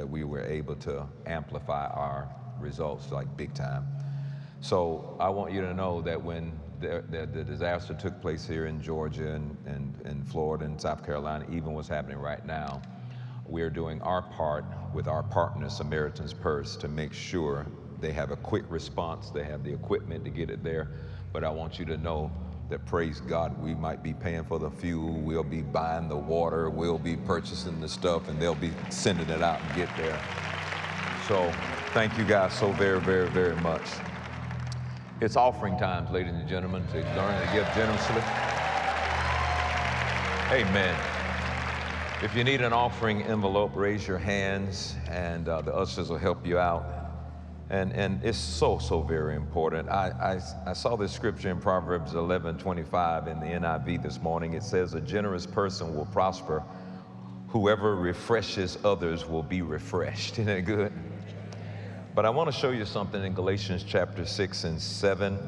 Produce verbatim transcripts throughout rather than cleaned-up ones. that we were able to amplify our results like big time. So I want you to know that when the, the, the disaster took place here in Georgia and, and, and Florida and South Carolina, even what's happening right now, we are doing our part with our partner, Samaritan's Purse, to make sure they have a quick response, they have the equipment to get it there. But I want you to know that, praise God, we might be paying for the fuel, we'll be buying the water, we'll be purchasing the stuff, and they'll be sending it out and get there. So thank you guys so very, very, very much. It's offering times, ladies and gentlemen, to learn to give generously. Amen. If you need an offering envelope, raise your hands, and uh, the ushers will help you out. And, and it's so, so very important. I, I, I saw this scripture in Proverbs eleven twenty-five in the N I V this morning. It says, a generous person will prosper. Whoever refreshes others will be refreshed. Isn't that good? But I want to show you something in Galatians chapter six and seven.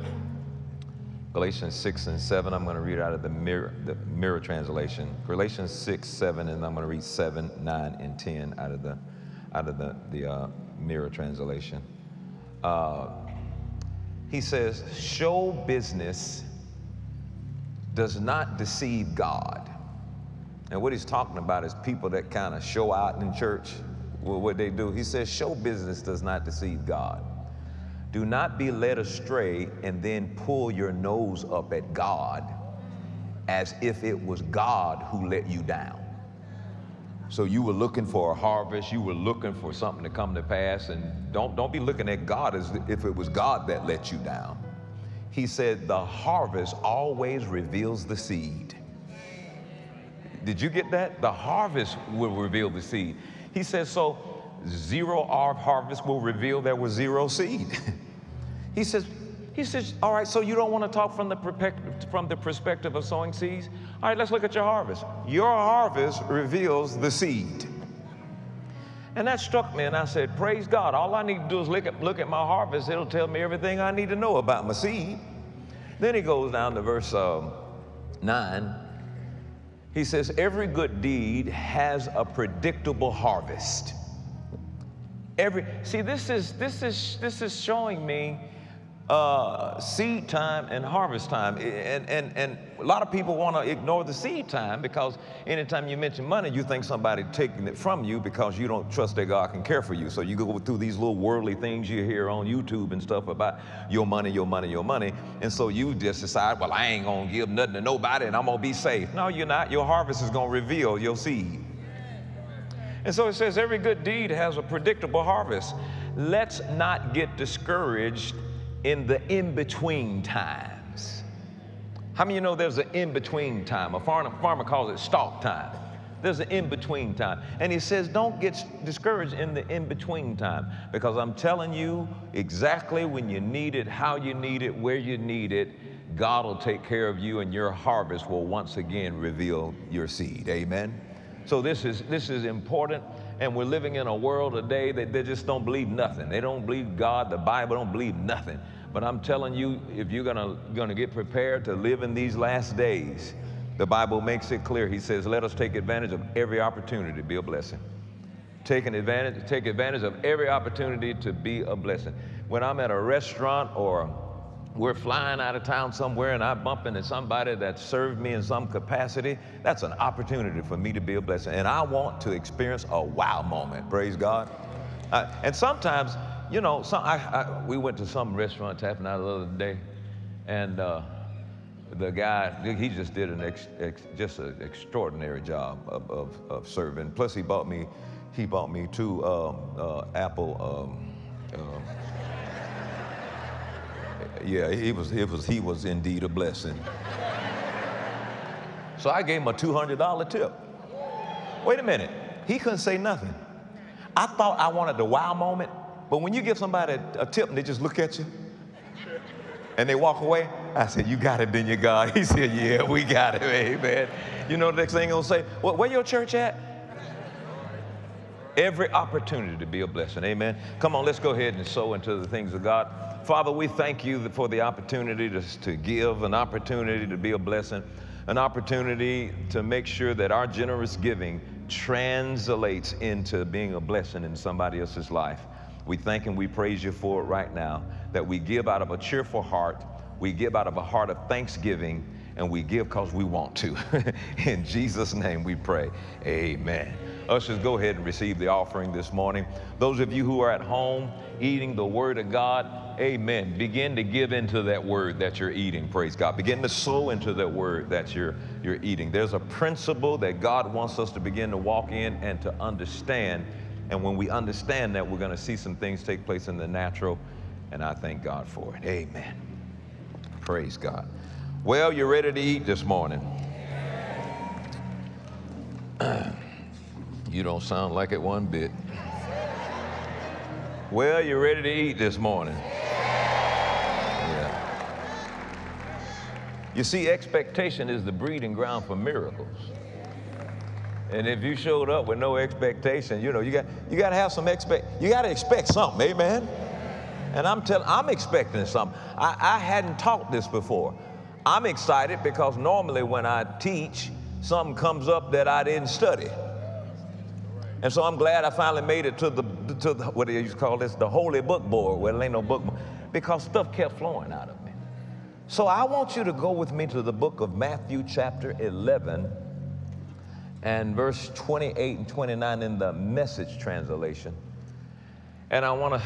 Galatians six and seven, I'm going to read out of the mirror, the mirror translation. Galatians six, seven, and I'm going to read seven, nine, and ten out of the, out of the, the uh, mirror translation. Uh, he says, show business does not deceive God. And what he's talking about is people that kind of show out in church, well, what they do. He says, show business does not deceive God. Do not be led astray and then pull your nose up at God as if it was God who let you down. So you were looking for a harvest, you were looking for something to come to pass, and don't, don't be looking at God as if it was God that let you down. He said, the harvest always reveals the seed. Did you get that? The harvest will reveal the seed. He says, so zero harvest will reveal there was zero seed. He says, He says, all right, so you don't want to talk from the, from the perspective of sowing seeds? All right, let's look at your harvest. Your harvest reveals the seed. And that struck me, and I said, praise God. All I need to do is look at, look at my harvest. It'll tell me everything I need to know about my seed. Then he goes down to verse um, nine. He says, every good deed has a predictable harvest. Every, see, this is, this is, this is showing me Uh, seed time and harvest time. And, and, and a lot of people want to ignore the seed time because anytime you mention money, you think somebody's taking it from you because you don't trust that God can care for you. So you go through these little worldly things you hear on YouTube and stuff about your money, your money, your money. And so you just decide, well, I ain't going to give nothing to nobody and I'm going to be safe. No, you're not. Your harvest is going to reveal your seed. And so it says every good deed has a predictable harvest. Let's not get discouraged in the in-between times. How many of you know there's an in-between time? A farmer, farmer calls it stalk time. There's an in-between time. And he says, don't get discouraged in the in-between time, because I'm telling you exactly when you need it, how you need it, where you need it, God will take care of you and your harvest will once again reveal your seed, amen? So this is, this is important. And we're living in a world today that they just don't believe nothing. They don't believe God, the Bible, don't believe nothing. But I'm telling you, if you're gonna, gonna get prepared to live in these last days, the Bible makes it clear. He says, let us take advantage of every opportunity to be a blessing. Take advantage, take advantage of every opportunity to be a blessing. When I'm at a restaurant or we're flying out of town somewhere and I bump into somebody that served me in some capacity, that's an opportunity for me to be a blessing. And I want to experience a wow moment, praise God. Uh, and sometimes, you know, some, I, I, we went to some restaurant, tapping out the other day, and uh, the guy, he just did an ex, ex, just an extraordinary job of, of, of serving. Plus he bought me, he bought me two um, uh, apple, um, um, Yeah, he was, it was, he was indeed a blessing. So I gave him a two hundred dollar tip. Wait a minute, he couldn't say nothing. I thought I wanted the wow moment, but when you give somebody a tip and they just look at you and they walk away, I said, you got it, didn't you, God? He said, yeah, we got it, amen. You know the next thing he'll say, well, where your church at? Every opportunity to be a blessing, amen. Come on, let's go ahead and sow into the things of God. Father, we thank you for the opportunity to, to give, an opportunity to be a blessing, an opportunity to make sure that our generous giving translates into being a blessing in somebody else's life. We thank and we praise you for it right now, that we give out of a cheerful heart, we give out of a heart of thanksgiving, and we give because we want to. In Jesus' name we pray, amen. Ushers, go ahead and receive the offering this morning. Those of you who are at home eating the Word of God, amen, begin to give into that Word that you're eating, praise God. Begin to sow into that Word that you're, you're eating. There's a principle that God wants us to begin to walk in and to understand. And when we understand that, we're going to see some things take place in the natural, and I thank God for it. Amen. Praise God. Well, you're ready to eat this morning. You don't sound like it one bit. Well, you're ready to eat this morning. Yeah. You see, expectation is the breeding ground for miracles. And if you showed up with no expectation, you know, you got you got to have some expect. You got to expect something, amen. And I'm telling, I'm expecting something. I, I hadn't taught this before. I'm excited because normally when I teach, something comes up that I didn't study. And so I'm glad I finally made it to the to the, what do you call this? The holy book board. Well, it ain't no book board, because stuff kept flowing out of me. So I want you to go with me to the book of Matthew, chapter eleven. And verse twenty-eight and twenty-nine in the Message translation. And I want to,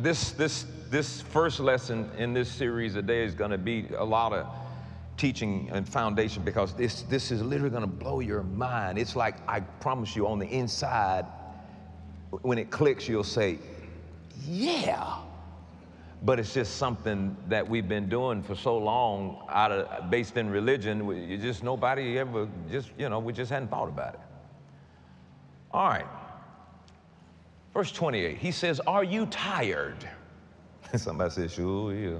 this, this, this first lesson in this series today is going to be a lot of teaching and foundation, because this, this is literally going to blow your mind. It's like, I promise you, on the inside, when it clicks, you'll say, yeah. But it's just something that we've been doing for so long, out of, based in religion. We, you just nobody ever just, you know, we just hadn't thought about it. All right. Verse twenty-eight, he says, are you tired? Somebody says, sure, yeah.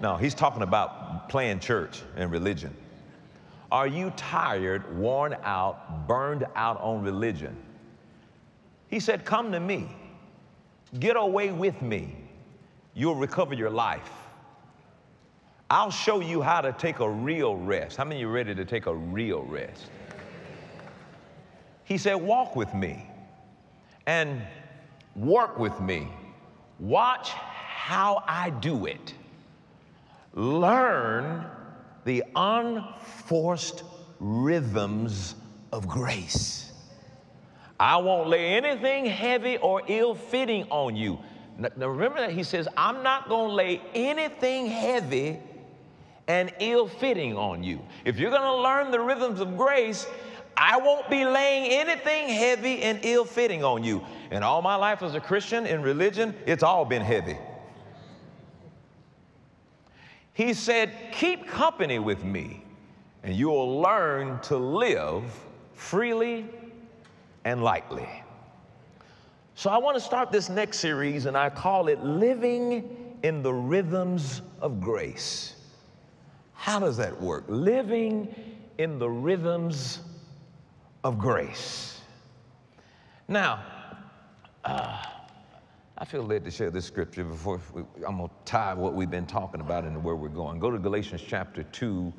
No, he's talking about playing church and religion. Are you tired, worn out, burned out on religion? He said, come to me. Get away with me. You'll recover your life. I'll show you how to take a real rest. How many of you are ready to take a real rest? He said, walk with me and work with me. Watch how I do it. Learn the unforced rhythms of grace. I won't lay anything heavy or ill-fitting on you. Now, remember that he says, I'm not going to lay anything heavy and ill-fitting on you. If you're going to learn the rhythms of grace, I won't be laying anything heavy and ill-fitting on you. And all my life as a Christian in religion, it's all been heavy. He said, keep company with me, and you will learn to live freely and lightly. So I want to start this next series, and I call it Living in the Rhythms of Grace. How does that work? Living in the rhythms of grace. Now, uh, I feel led to share this scripture before we, I'm going to tie what we've been talking about into where we're going. Go to Galatians chapter two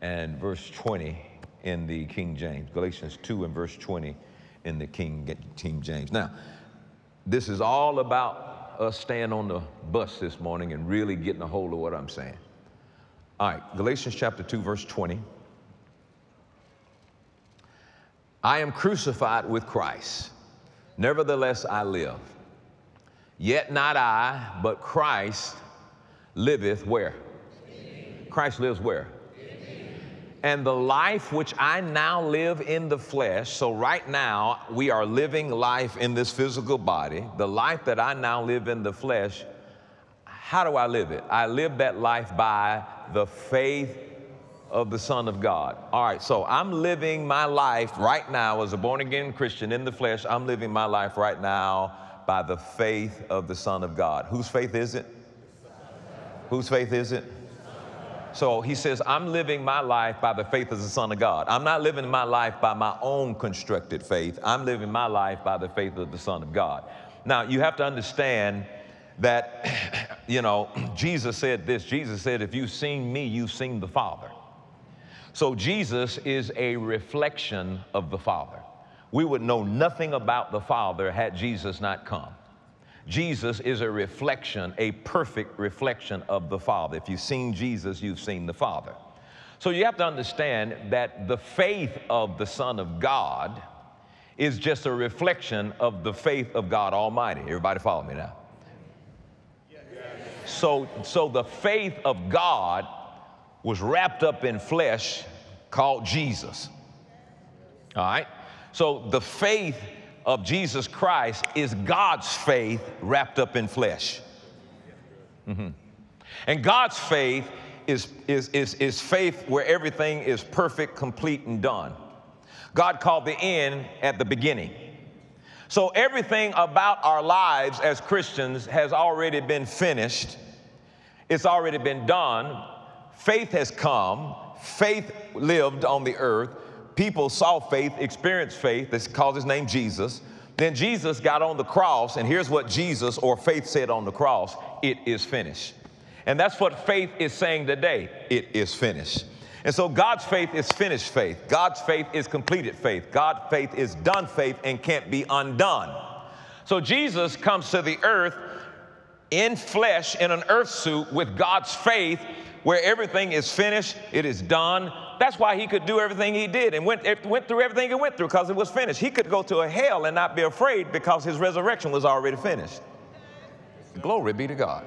and verse twenty in the King James. Galatians two and verse twenty. In the King, King James. Now, this is all about us staying on the bus this morning and really getting a hold of what I'm saying. All right, Galatians chapter two, verse twenty. I am crucified with Christ. Nevertheless, I live. Yet not I, but Christ liveth where? Amen. Christ lives where? And the life which I now live in the flesh, so right now we are living life in this physical body, the life that I now live in the flesh, how do I live it? I live that life by the faith of the Son of God. All right, so I'm living my life right now as a born-again Christian in the flesh. I'm living my life right now by the faith of the Son of God. Whose faith is it? Whose faith is it? So he says, I'm living my life by the faith of the Son of God. I'm not living my life by my own constructed faith. I'm living my life by the faith of the Son of God. Now, you have to understand that, you know, Jesus said this. Jesus said, if you've seen me, you've seen the Father. So Jesus is a reflection of the Father. We would know nothing about the Father had Jesus not come. Jesus is a reflection, a perfect reflection of the Father. If you've seen Jesus, you've seen the Father. So you have to understand that the faith of the Son of God is just a reflection of the faith of God Almighty. Everybody follow me now? Yes. So, so the faith of God was wrapped up in flesh called Jesus. All right? So the faith of Jesus Christ is God's faith wrapped up in flesh. Mm-hmm. And God's faith is, is, is, is faith where everything is perfect, complete, and done. God called the end at the beginning. So everything about our lives as Christians has already been finished. It's already been done. Faith has come. Faith lived on the earth. People saw faith, experienced faith. This calls his name Jesus. Then Jesus got on the cross, and here's what Jesus or faith said on the cross: it is finished. And that's what faith is saying today. It is finished. And so God's faith is finished faith. God's faith is completed faith. God's faith is done faith and can't be undone. So Jesus comes to the earth in flesh, in an earth suit, with God's faith, where everything is finished, it is done. That's why he could do everything he did and went, went through everything he went through, because it was finished. He could go to a hell and not be afraid because his resurrection was already finished. Glory be to God.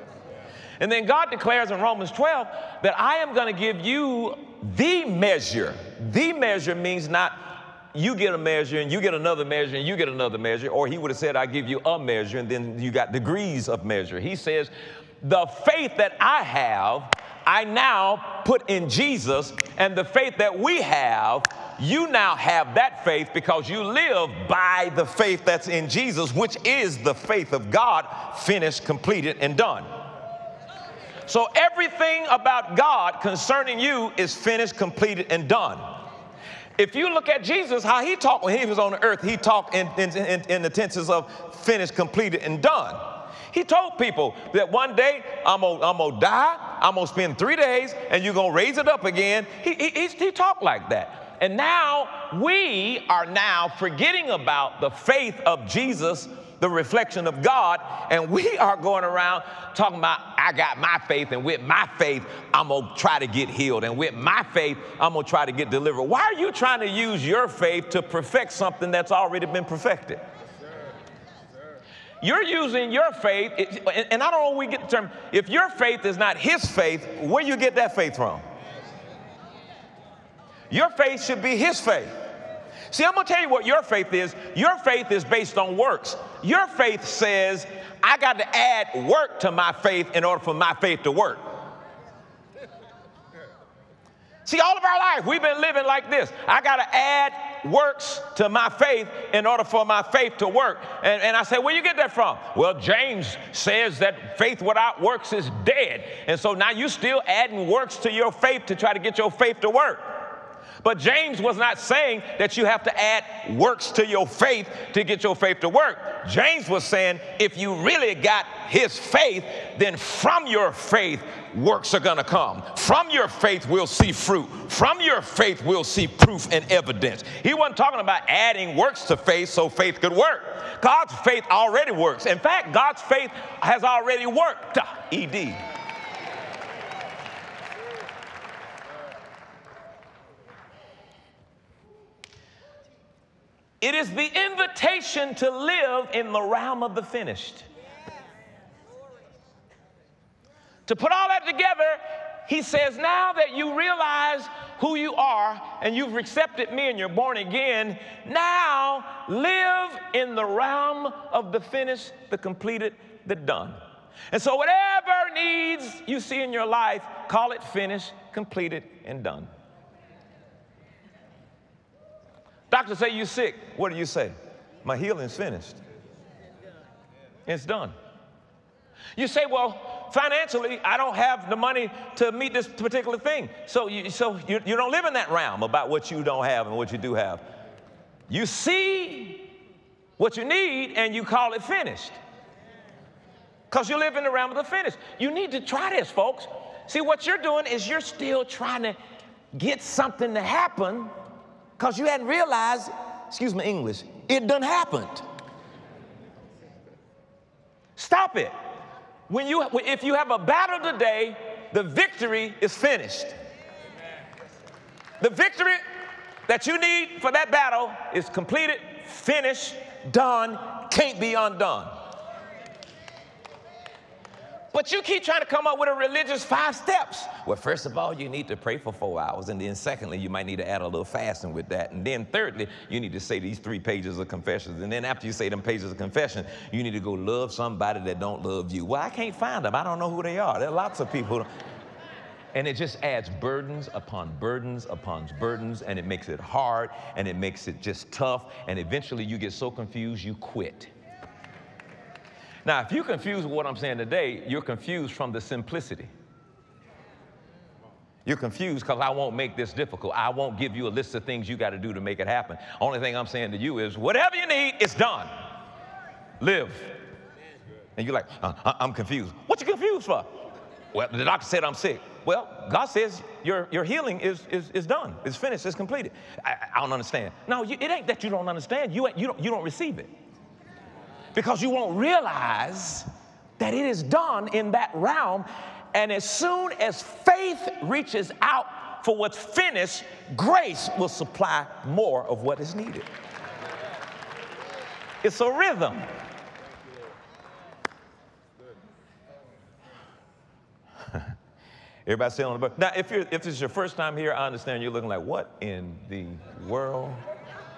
And then God declares in Romans twelve that I am going to give you the measure. The measure means not you get a measure and you get another measure and you get another measure, or he would have said, I give you a measure, and then you got degrees of measure. He says, the faith that I have, I now put in Jesus, and the faith that we have, you now have that faith because you live by the faith that's in Jesus, which is the faith of God, finished, completed, and done. So everything about God concerning you is finished, completed, and done. If you look at Jesus, how he talked when he was on the earth, he talked in, in, in, in the tenses of finished, completed, and done. He told people that one day I'm gonna, I'm gonna die, I'm gonna spend three days, and you're gonna raise it up again. He, he, he talked like that. And now we are now forgetting about the faith of Jesus, the reflection of God, and we are going around talking about, I got my faith, and with my faith, I'm gonna try to get healed, and with my faith, I'm gonna try to get delivered. Why are you trying to use your faith to perfect something that's already been perfected? You're using your faith, and I don't know where we get the term, if your faith is not his faith, where you get that faith from? Your faith should be his faith. See, I'm going to tell you what your faith is. Your faith is based on works. Your faith says, I got to add work to my faith in order for my faith to work. See, all of our life, we've been living like this. I got to add works to my faith in order for my faith to work. And, and I say, where you get that from? Well, James says that faith without works is dead. And so now you're still adding works to your faith to try to get your faith to work. But James was not saying that you have to add works to your faith to get your faith to work. James was saying, if you really got his faith, then from your faith, works are going to come. From your faith, we'll see fruit. From your faith, we'll see proof and evidence. He wasn't talking about adding works to faith so faith could work. God's faith already works. In fact, God's faith has already worked. E D It is the invitation to live in the realm of the finished. Yeah. To put all that together, he says, now that you realize who you are and you've accepted me and you're born again, now live in the realm of the finished, the completed, the done. And so whatever needs you see in your life, call it finished, completed, and done. Doctor say you're sick. What do you say? My healing's finished. It's done. You say, well, financially, I don't have the money to meet this particular thing. So you, so you, you don't live in that realm about what you don't have and what you do have. You see what you need and you call it finished. Because you live in the realm of the finished. You need to try this, folks. See, what you're doing is you're still trying to get something to happen because you hadn't realized, excuse my English, it done happened. Stop it. When you, if you have a battle today, the victory is finished. The victory that you need for that battle is completed, finished, done, can't be undone. But you keep trying to come up with a religious five steps. Well, first of all, you need to pray for four hours. And then secondly, you might need to add a little fasting with that. And then thirdly, you need to say these three pages of confessions. And then after you say them pages of confession, you need to go love somebody that don't love you. Well, I can't find them. I don't know who they are. There are lots of people. And it just adds burdens upon burdens upon burdens. And it makes it hard. And it makes it just tough. And eventually you get so confused, you quit. Now, if you're confused with what I'm saying today, you're confused from the simplicity. You're confused because I won't make this difficult. I won't give you a list of things you got to do to make it happen. Only thing I'm saying to you is whatever you need, it's done. Live. And you're like, uh, I'm confused. What you confused for? Well, the doctor said I'm sick. Well, God says your, your healing is, is, is done. It's finished. It's completed. I, I don't understand. No, you, it ain't that you don't understand. You, you, don't, you don't receive it. Because you won't realize that it is done in that realm. And as soon as faith reaches out for what's finished, grace will supply more of what is needed. It's a rhythm. Everybody still on the boat. Now, if, you're, if it's your first time here, I understand you're looking like, what in the world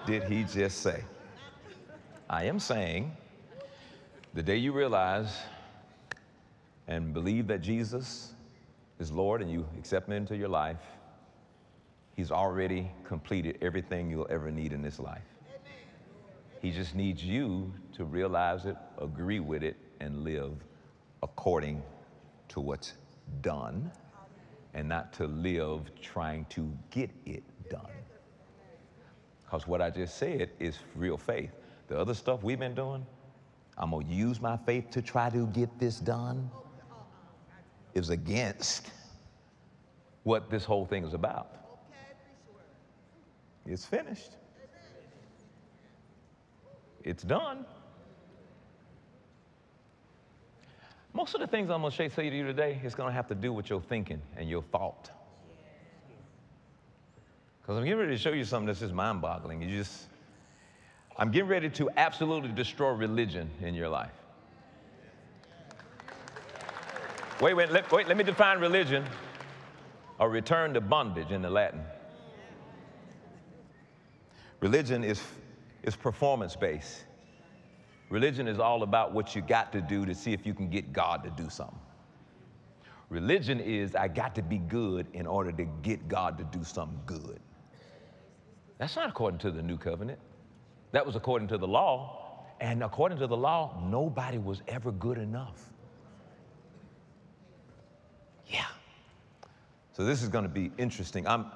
did he just say? I am saying, the day you realize and believe that Jesus is Lord and you accept him into your life, he's already completed everything you'll ever need in this life. He just needs you to realize it, agree with it, and live according to what's done and not to live trying to get it done. Because what I just said is real faith. The other stuff we've been doing, I'm going to use my faith to try to get this done, is against what this whole thing is about. It's finished. It's done. Most of the things I'm going to say to you today is going to have to do with your thinking and your thought. Because I'm getting ready to show you something that's just mind-boggling. You just... I'm getting ready to absolutely destroy religion in your life. Wait, wait, let, wait, let me define religion. A return to bondage in the Latin. Religion is, is performance-based. Religion is all about what you got to do to see if you can get God to do something. Religion is, I got to be good in order to get God to do something good. That's not according to the new covenant. That was according to the law, and according to the law, nobody was ever good enough. Yeah. So this is going to be interesting. I'm,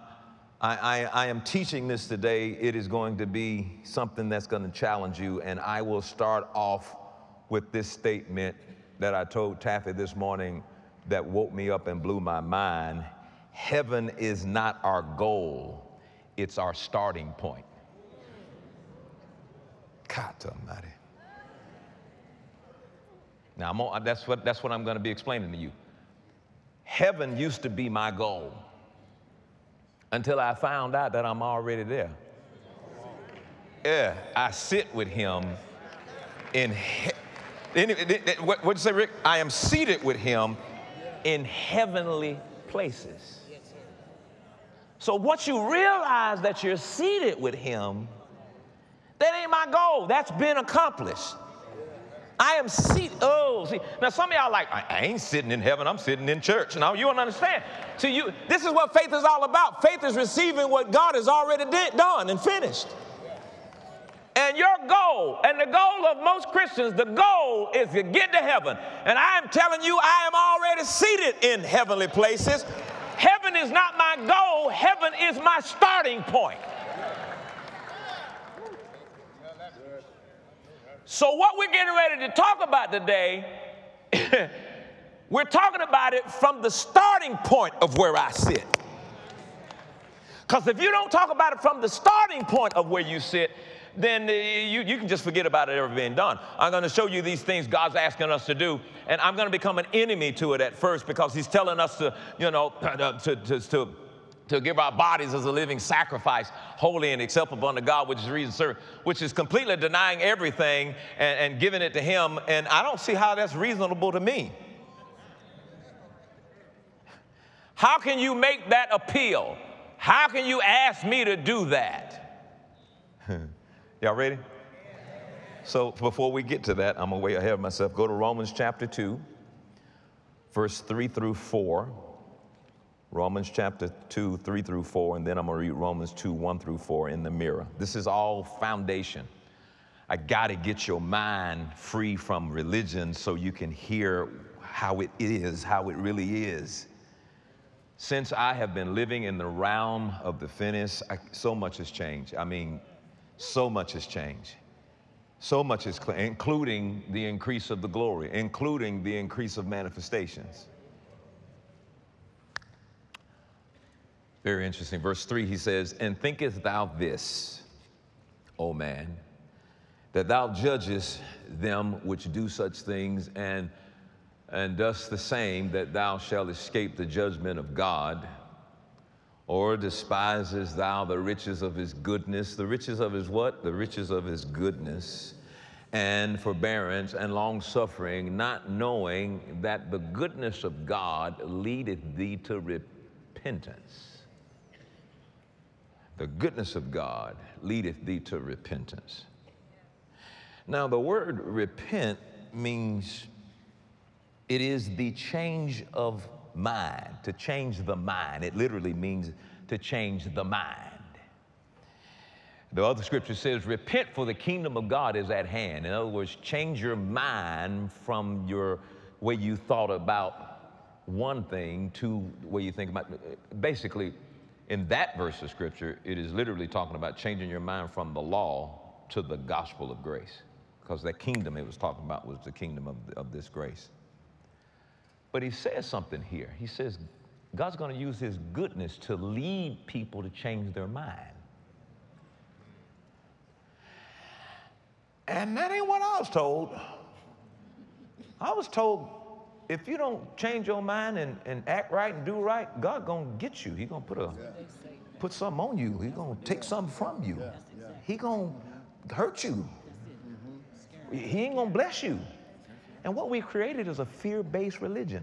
I, I, I am teaching this today. It is going to be something that's going to challenge you, and I will start off with this statement that I told Taffi this morning that woke me up and blew my mind. Heaven is not our goal. It's our starting point. God Almighty. Now, I'm on, that's what, that's what I'm going to be explaining to you. Heaven used to be my goal until I found out that I'm already there. Yeah, I sit with him in heaven. What did you say, Rick? I am seated with him in heavenly places. So once you realize that you're seated with him, that ain't my goal. That's been accomplished. I am seated. Oh, see. Now, some of y'all are like, I, I ain't sitting in heaven. I'm sitting in church. No, you don't understand. So you, this is what faith is all about. Faith is receiving what God has already did, done and finished. And your goal, and the goal of most Christians, the goal is to get to heaven. And I am telling you, I am already seated in heavenly places. Heaven is not my goal. Heaven is my starting point. So what we're getting ready to talk about today, we're talking about it from the starting point of where I sit. Because if you don't talk about it from the starting point of where you sit, then you, you can just forget about it ever being done. I'm going to show you these things God's asking us to do, and I'm going to become an enemy to it at first because he's telling us to, you know, to, to, to, to give our bodies as a living sacrifice, holy and acceptable unto God, which is reason served, which is completely denying everything and, and giving it to him, and I don't see how that's reasonable to me. How can you make that appeal? How can you ask me to do that? Y'all ready? So before we get to that, I'm way ahead of myself. Go to Romans chapter two, verse three through four. Romans chapter two, three through four, and then I'm going to read Romans two, one through four in the mirror. This is all foundation. I got to get your mind free from religion so you can hear how it is, how it really is. Since I have been living in the realm of the finished, I, so much has changed. I mean, so much has changed. So much is, including the increase of the glory, including the increase of manifestations. Very interesting. Verse three, he says, "And thinkest thou this, O man, that thou judgest them which do such things, and and dost the same, that thou shalt escape the judgment of God? Or despisest thou the riches of his goodness," the riches of his what? The riches of his goodness, "and forbearance and long-suffering, not knowing that the goodness of God leadeth thee to repentance." The goodness of God leadeth thee to repentance. Now, the word repent means it is the change of mind, to change the mind. It literally means to change the mind. The other scripture says, "Repent, for the kingdom of God is at hand." In other words, change your mind from your way you thought about one thing to where you think about, basically, in that verse of scripture, it is literally talking about changing your mind from the law to the gospel of grace, because that kingdom it was talking about was the kingdom of, of this grace. But he says something here. He says God's going to use his goodness to lead people to change their mind. And that ain't what I was told. I was told if you don't change your mind and, and act right and do right, God's going to get you. He's going to put a, yeah. put something on you. He's going to take something from you. Yeah. Yeah. He's going to hurt you. Mm-hmm. He ain't going to bless you. And what we created is a fear-based religion.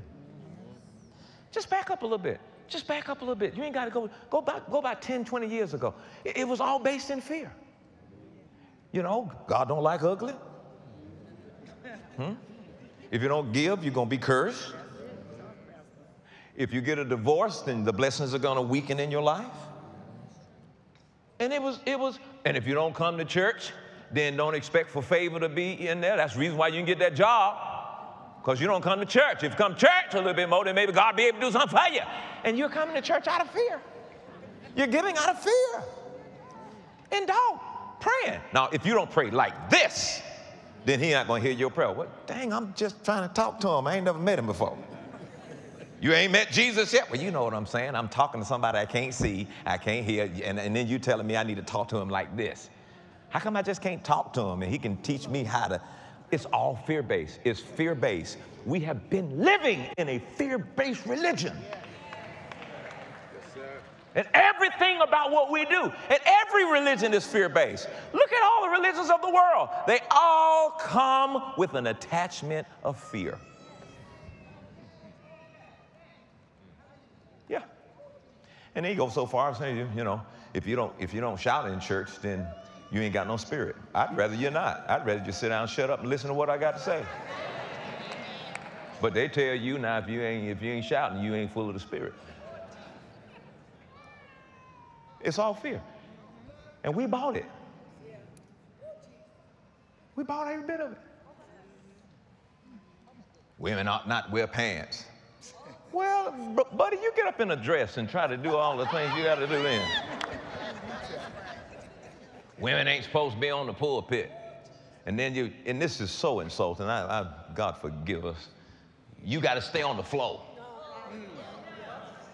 Just back up a little bit. Just back up a little bit. You ain't got to go, go back, go back ten, twenty years ago. It, it was all based in fear. You know, God don't like ugly. Hmm? If you don't give, you're going to be cursed. If you get a divorce, then the blessings are going to weaken in your life. And it was, it was, and if you don't come to church, then don't expect for favor to be in there. That's the reason why you can get that job, because you don't come to church. If you come to church a little bit more, then maybe God will be able to do something for you. And you're coming to church out of fear. You're giving out of fear. And don't praying. Now, if you don't pray like this, then he ain't going to hear your prayer. What? Dang, I'm just trying to talk to him. I ain't never met him before. You ain't met Jesus yet? Well, you know what I'm saying. I'm talking to somebody I can't see, I can't hear, and, and then you telling me I need to talk to him like this. How come I just can't talk to him and he can teach me how to? It's all fear-based. It's fear-based. We have been living in a fear-based religion. Yes, sir. And everything about what we do, and every religion is fear-based. Look at all the religions of the world. They all come with an attachment of fear. Yeah. And they go so far as saying, you know, if you don't, if you don't shout in church, then you ain't got no spirit. I'd rather you not. I'd rather just sit down, shut up, and listen to what I got to say. But they tell you now, if you ain't, if you ain't shouting, you ain't full of the spirit. It's all fear. And we bought it. We bought every bit of it. Women ought not wear pants. Well, buddy, you get up in a dress and try to do all the things you got to do then. Women ain't supposed to be on the pulpit. And then you, and this is so insulting, I, I, God forgive us. You got to stay on the floor.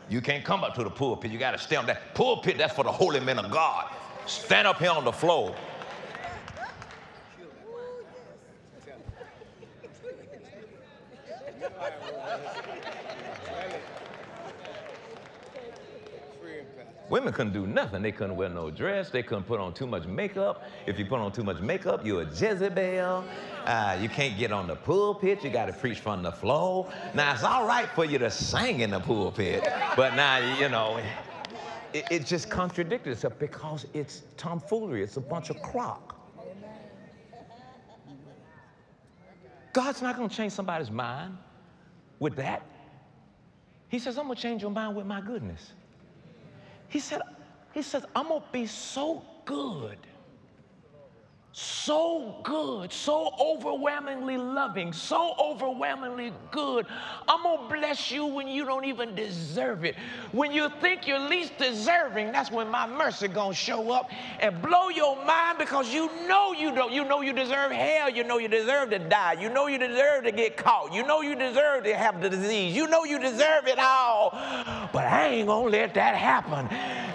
You can't come up to the pulpit. You got to stay on that pulpit. That's for the holy men of God. Stand up here on the floor. Women couldn't do nothing. They couldn't wear no dress. They couldn't put on too much makeup. If you put on too much makeup, you're a Jezebel. Uh, you can't get on the pulpit. You got to preach from the floor. Now, it's all right for you to sing in the pulpit, but now, you know, it, it just contradicts itself because it's tomfoolery. It's a bunch of crock. God's not going to change somebody's mind with that. He says, I'm going to change your mind with my goodness. He said, he says, I'm going to be so good, so good, so overwhelmingly loving, so overwhelmingly good. I'm going to bless you when you don't even deserve it. When you think you're least deserving, that's when my mercy going to show up and blow your mind, because you know you don't. You know you deserve hell. You know you deserve to die. You know you deserve to get caught. You know you deserve to have the disease. You know you deserve it all. But I ain't going to let that happen.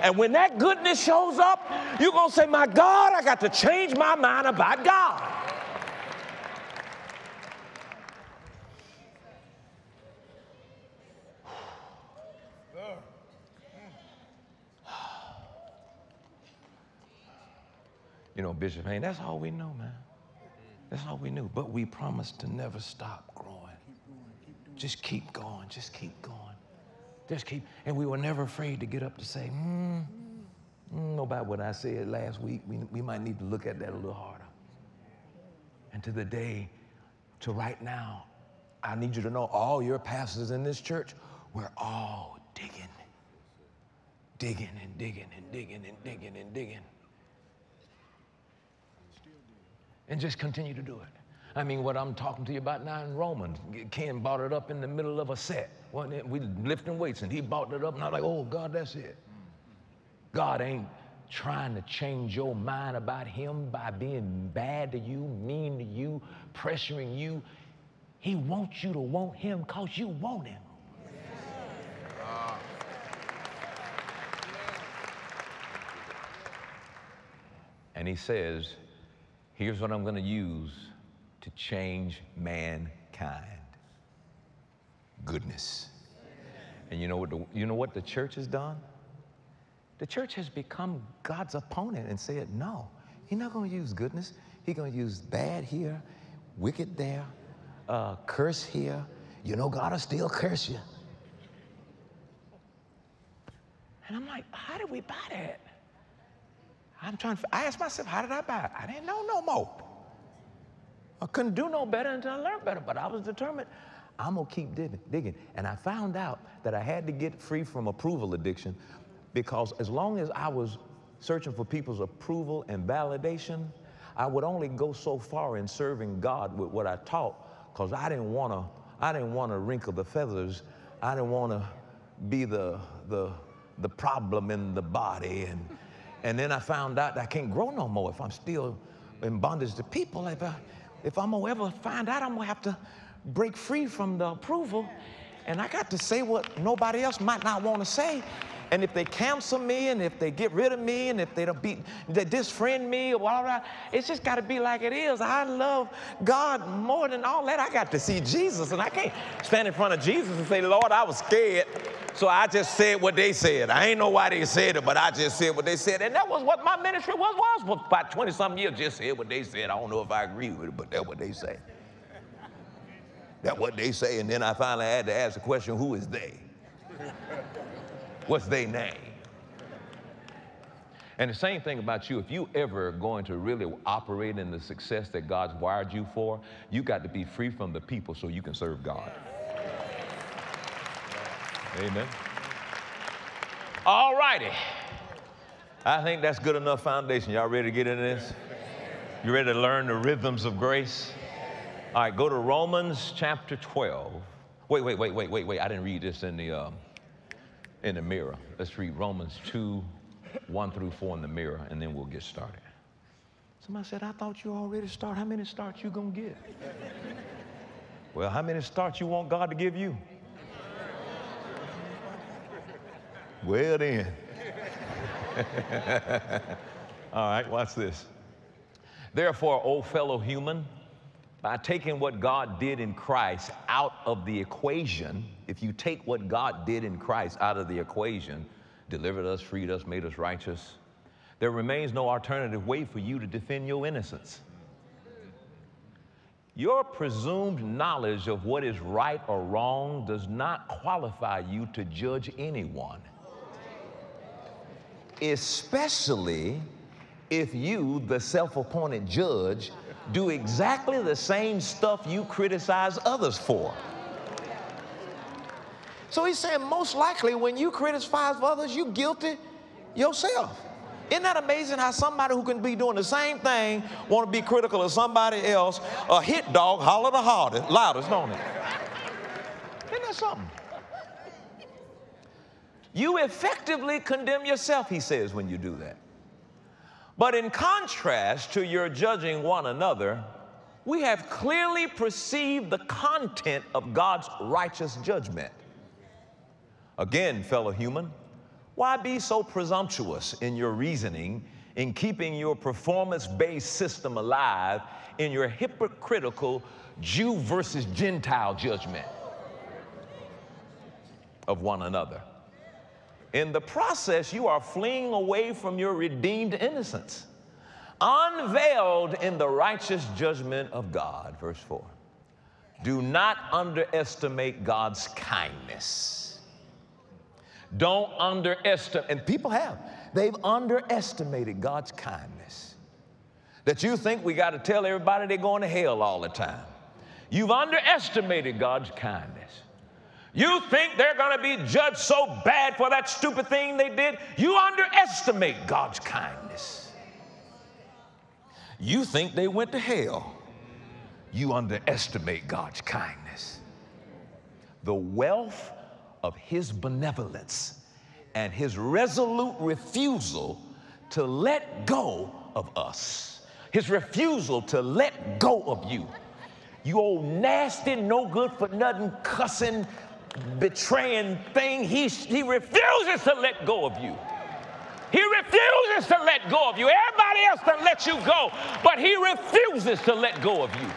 And when that goodness shows up, you're going to say, my God, I got to change my mind about God. You know, Bishop Haynes, that's all we know, man. That's all we knew. But we promised to never stop growing. Keep going, keep going. Just keep going. Just keep going. Just keep. And we were never afraid to get up to say, hmm. Mm, about what I said last week, we, we might need to look at that a little harder. And to the day, to right now, I need you to know all your pastors in this church, we're all digging, digging and digging and digging and digging and digging. And just continue to do it. I mean, what I'm talking to you about now in Romans, Ken brought it up in the middle of a set. We were lifting weights and he brought it up and I was like, oh God, that's it. God ain't trying to change your mind about him by being bad to you, mean to you, pressuring you. He wants you to want him because you want him. Yeah. And he says, here's what I'm going to use to change mankind. Goodness. And you know what the, you know what the church has done? The church has become God's opponent and said, no, he's not going to use goodness. He's going to use bad here, wicked there, uh, curse here. You know God will still curse you. And I'm like, how did we buy that? I'm trying to, I asked myself, how did I buy it? I didn't know no more. I couldn't do no better until I learned better, but I was determined. I'm going to keep digging, digging. And I found out that I had to get free from approval addiction, because as long as I was searching for people's approval and validation, I would only go so far in serving God with what I taught, because I didn't want to, I didn't want to wrinkle the feathers. I didn't want to be the, the, the problem in the body. And, and then I found out that I can't grow no more if I'm still in bondage to people. If, I, if I'm going to ever find out, I'm going to have to break free from the approval. And I got to say what nobody else might not want to say. And if they cancel me, and if they get rid of me, and if they don't be, they disfriend me, or whatever, it's just got to be like it is. I love God more than all that. I got to see Jesus, and I can't stand in front of Jesus and say, Lord, I was scared, so I just said what they said. I ain't know why they said it, but I just said what they said. And that was what my ministry was, was about twenty-something years, just said what they said. I don't know if I agree with it, but that's what they say. That's what they say, and then I finally had to ask the question, who is they? What's their name? And the same thing about you. If you ever going to really operate in the success that God's wired you for, you got to be free from the people so you can serve God. Amen. All righty. I think that's good enough foundation. Y'all ready to get into this? You ready to learn the rhythms of grace? All right, go to Romans chapter twelve. Wait, wait, wait, wait, wait, wait. I didn't read this in the... Uh, in the mirror. Let's read Romans two, one through four in the mirror, and then we'll get started. Somebody said, I thought you already started. How many starts you gonna get? Well, how many starts you want God to give you? Well then. All right, watch this. Therefore, O fellow human, by taking what God did in Christ out of the equation, if you take what God did in Christ out of the equation, delivered us, freed us, made us righteous, there remains no alternative way for you to defend your innocence. Your presumed knowledge of what is right or wrong does not qualify you to judge anyone, especially if you, the self-appointed judge, do exactly the same stuff you criticize others for. So he's saying most likely when you criticize others, you're guilty yourself. Isn't that amazing how somebody who can be doing the same thing want to be critical of somebody else? A hit dog holler the hardest, loudest, don't it? Isn't that something? You effectively condemn yourself, he says, when you do that. But in contrast to your judging one another, we have clearly perceived the content of God's righteous judgment. Again, fellow human, why be so presumptuous in your reasoning in keeping your performance-based system alive in your hypocritical Jew versus Gentile judgment of one another? In the process, you are fleeing away from your redeemed innocence, unveiled in the righteous judgment of God. Verse four, do not underestimate God's kindness. Don't underestimate, and people have, they've underestimated God's kindness. That you think we got to tell everybody they're going to hell all the time. You've underestimated God's kindness. You think they're going to be judged so bad for that stupid thing they did? You underestimate God's kindness. You think they went to hell. You underestimate God's kindness. The wealth of His benevolence and His resolute refusal to let go of us, His refusal to let go of you, you old nasty, no good for nothing, cussing, betraying thing, he, he refuses to let go of you. He refuses to let go of you. Everybody else can let you go, but He refuses to let go of you.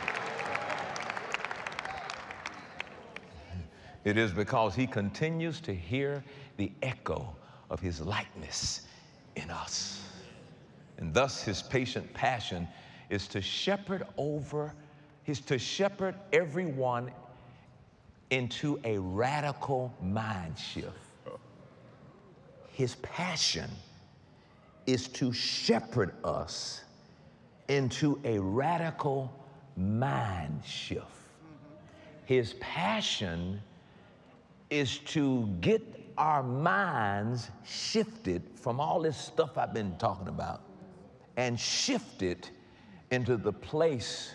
It is because He continues to hear the echo of His likeness in us. And thus His patient passion is to shepherd over, is to shepherd everyone into a radical mind shift. His passion is to shepherd us into a radical mind shift. His passion is to get our minds shifted from all this stuff I've been talking about and shifted into the place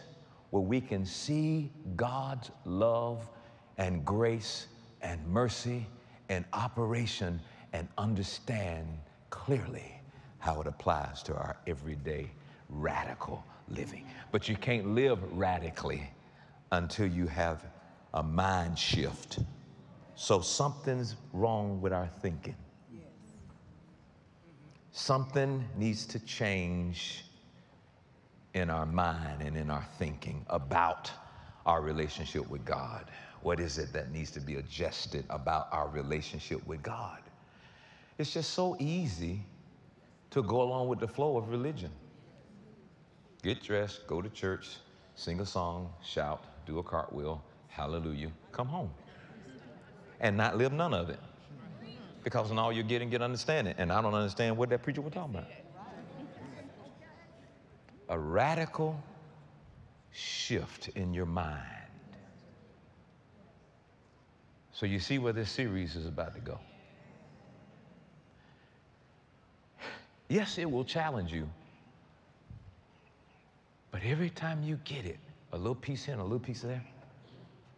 where we can see God's love and grace and mercy and operation and understand clearly how it applies to our everyday radical living. But you can't live radically until you have a mind shift. So something's wrong with our thinking. Yes. Something needs to change in our mind and in our thinking about our relationship with God. What is it that needs to be adjusted about our relationship with God? It's just so easy to go along with the flow of religion. Get dressed, go to church, sing a song, shout, do a cartwheel, hallelujah, come home. And not live none of it. Because in all you're getting, get understanding. And I don't understand what that preacher was talking about. A radical shift in your mind. So you see where this series is about to go. Yes, it will challenge you. But every time you get it, a little piece here and a little piece there,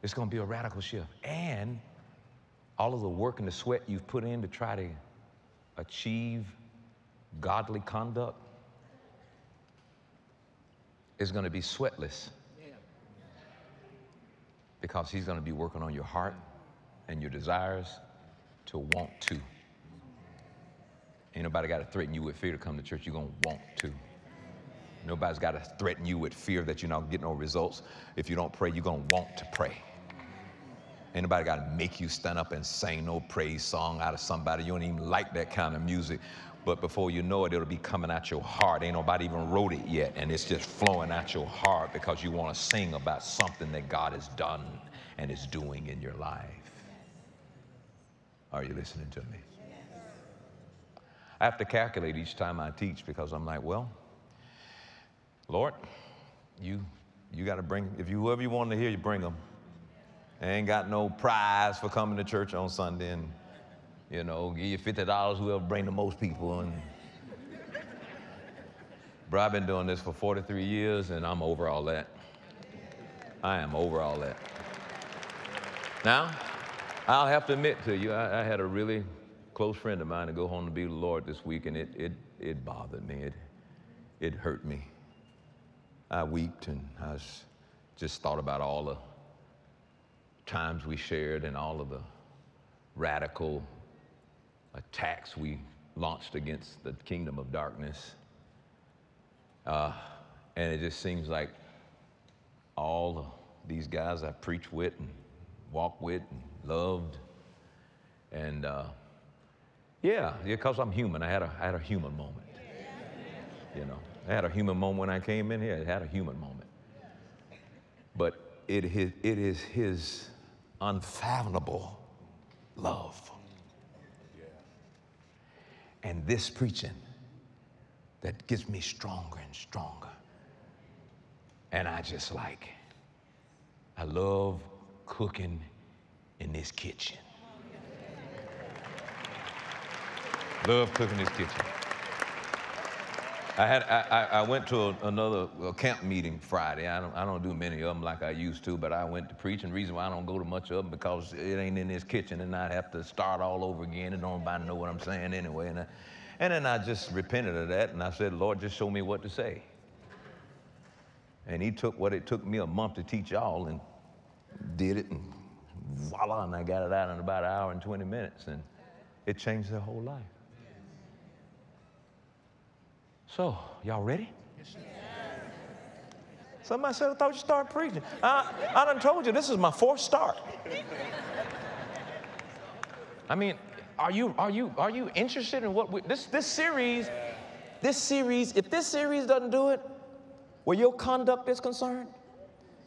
it's going to be a radical shift. And all of the work and the sweat you've put in to try to achieve godly conduct is going to be sweatless. Because He's going to be working on your heart and your desires to want to Ain't nobody got to threaten you with fear to come to church. You're going to want to. Nobody's got to threaten you with fear that you're not getting no results. If you don't pray, you're going to want to pray. Anybody got to make you stand up and sing no praise song out of somebody. You don't even like that kind of music. But before you know it, it'll be coming out your heart. Ain't nobody even wrote it yet. And it's just flowing out your heart because you want to sing about something that God has done and is doing in your life. Are you listening to me? I have to calculate each time I teach because I'm like, well, Lord, you you got to bring, if you whoever you want to hear, you bring them. They ain't got no prize for coming to church on Sunday and, you know, give you fifty dollars, whoever bring the most people. And bro, I've been doing this for forty-three years, and I'm over all that. I am over all that. Now, I'll have to admit to you, I, I had a really close friend of mine to go home to be the Lord this week, and it, it, it bothered me. It, it hurt me. I weeped, and I just thought about all the times we shared and all of the radical attacks we launched against the kingdom of darkness. Uh, and it just seems like all of these guys I preached with and walked with and loved. And uh, yeah, because I'm human, I had a, I had a human moment. You know, I had a human moment when I came in here. I had a human moment. But it is, it is his unfathomable love. Yeah. And this preaching that gets me stronger and stronger. And I just like, I love cooking in this kitchen. Love cooking in this kitchen. I had I, I went to a, another a camp meeting Friday. I don't I don't do many of them like I used to, but I went to preach. And the reason why I don't go to much of them because it ain't in this kitchen, and I'd have to start all over again, and nobody know what I'm saying anyway. And I, and then I just repented of that, and I said, Lord, just show me what to say. And He took what it took me a month to teach y'all, and did it, and voila, and I got it out in about an hour and twenty minutes, and it changed their whole life. So, y'all ready? Yes. Somebody said, I thought you started preaching. I, I done told you, this is my fourth start. I mean, are you, are you, are you interested in what we, this, this series, this series, if this series doesn't do it, where your conduct is concerned,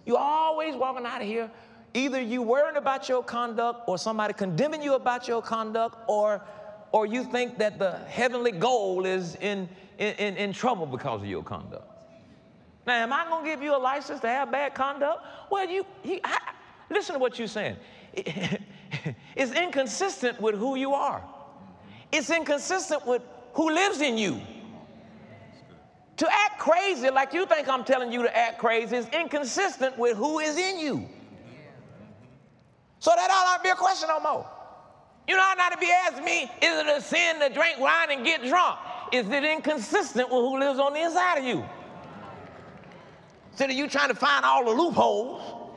you're always walking out of here, either you worrying about your conduct or somebody condemning you about your conduct, or or you think that the heavenly goal is in, in, in trouble because of your conduct. Now, am I going to give you a license to have bad conduct? Well, you he, I, listen to what you're saying. It, it's inconsistent with who you are. It's inconsistent with who lives in you. To act crazy like you think I'm telling you to act crazy is inconsistent with who is in you. So that ought not be a question no more. You know, not to be asking me, is it a sin to drink wine and get drunk? Is it inconsistent with who lives on the inside of you? Instead of you trying to find all the loopholes,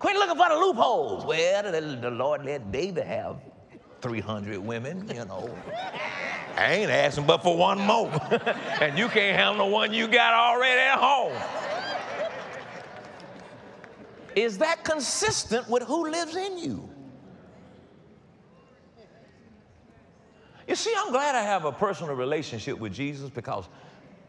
quit looking for the loopholes. Well, the, the Lord let David have three hundred women, you know. I ain't asking but for one more. And you can't handle the one you got already at home. Is that consistent with who lives in you? You see, I'm glad I have a personal relationship with Jesus because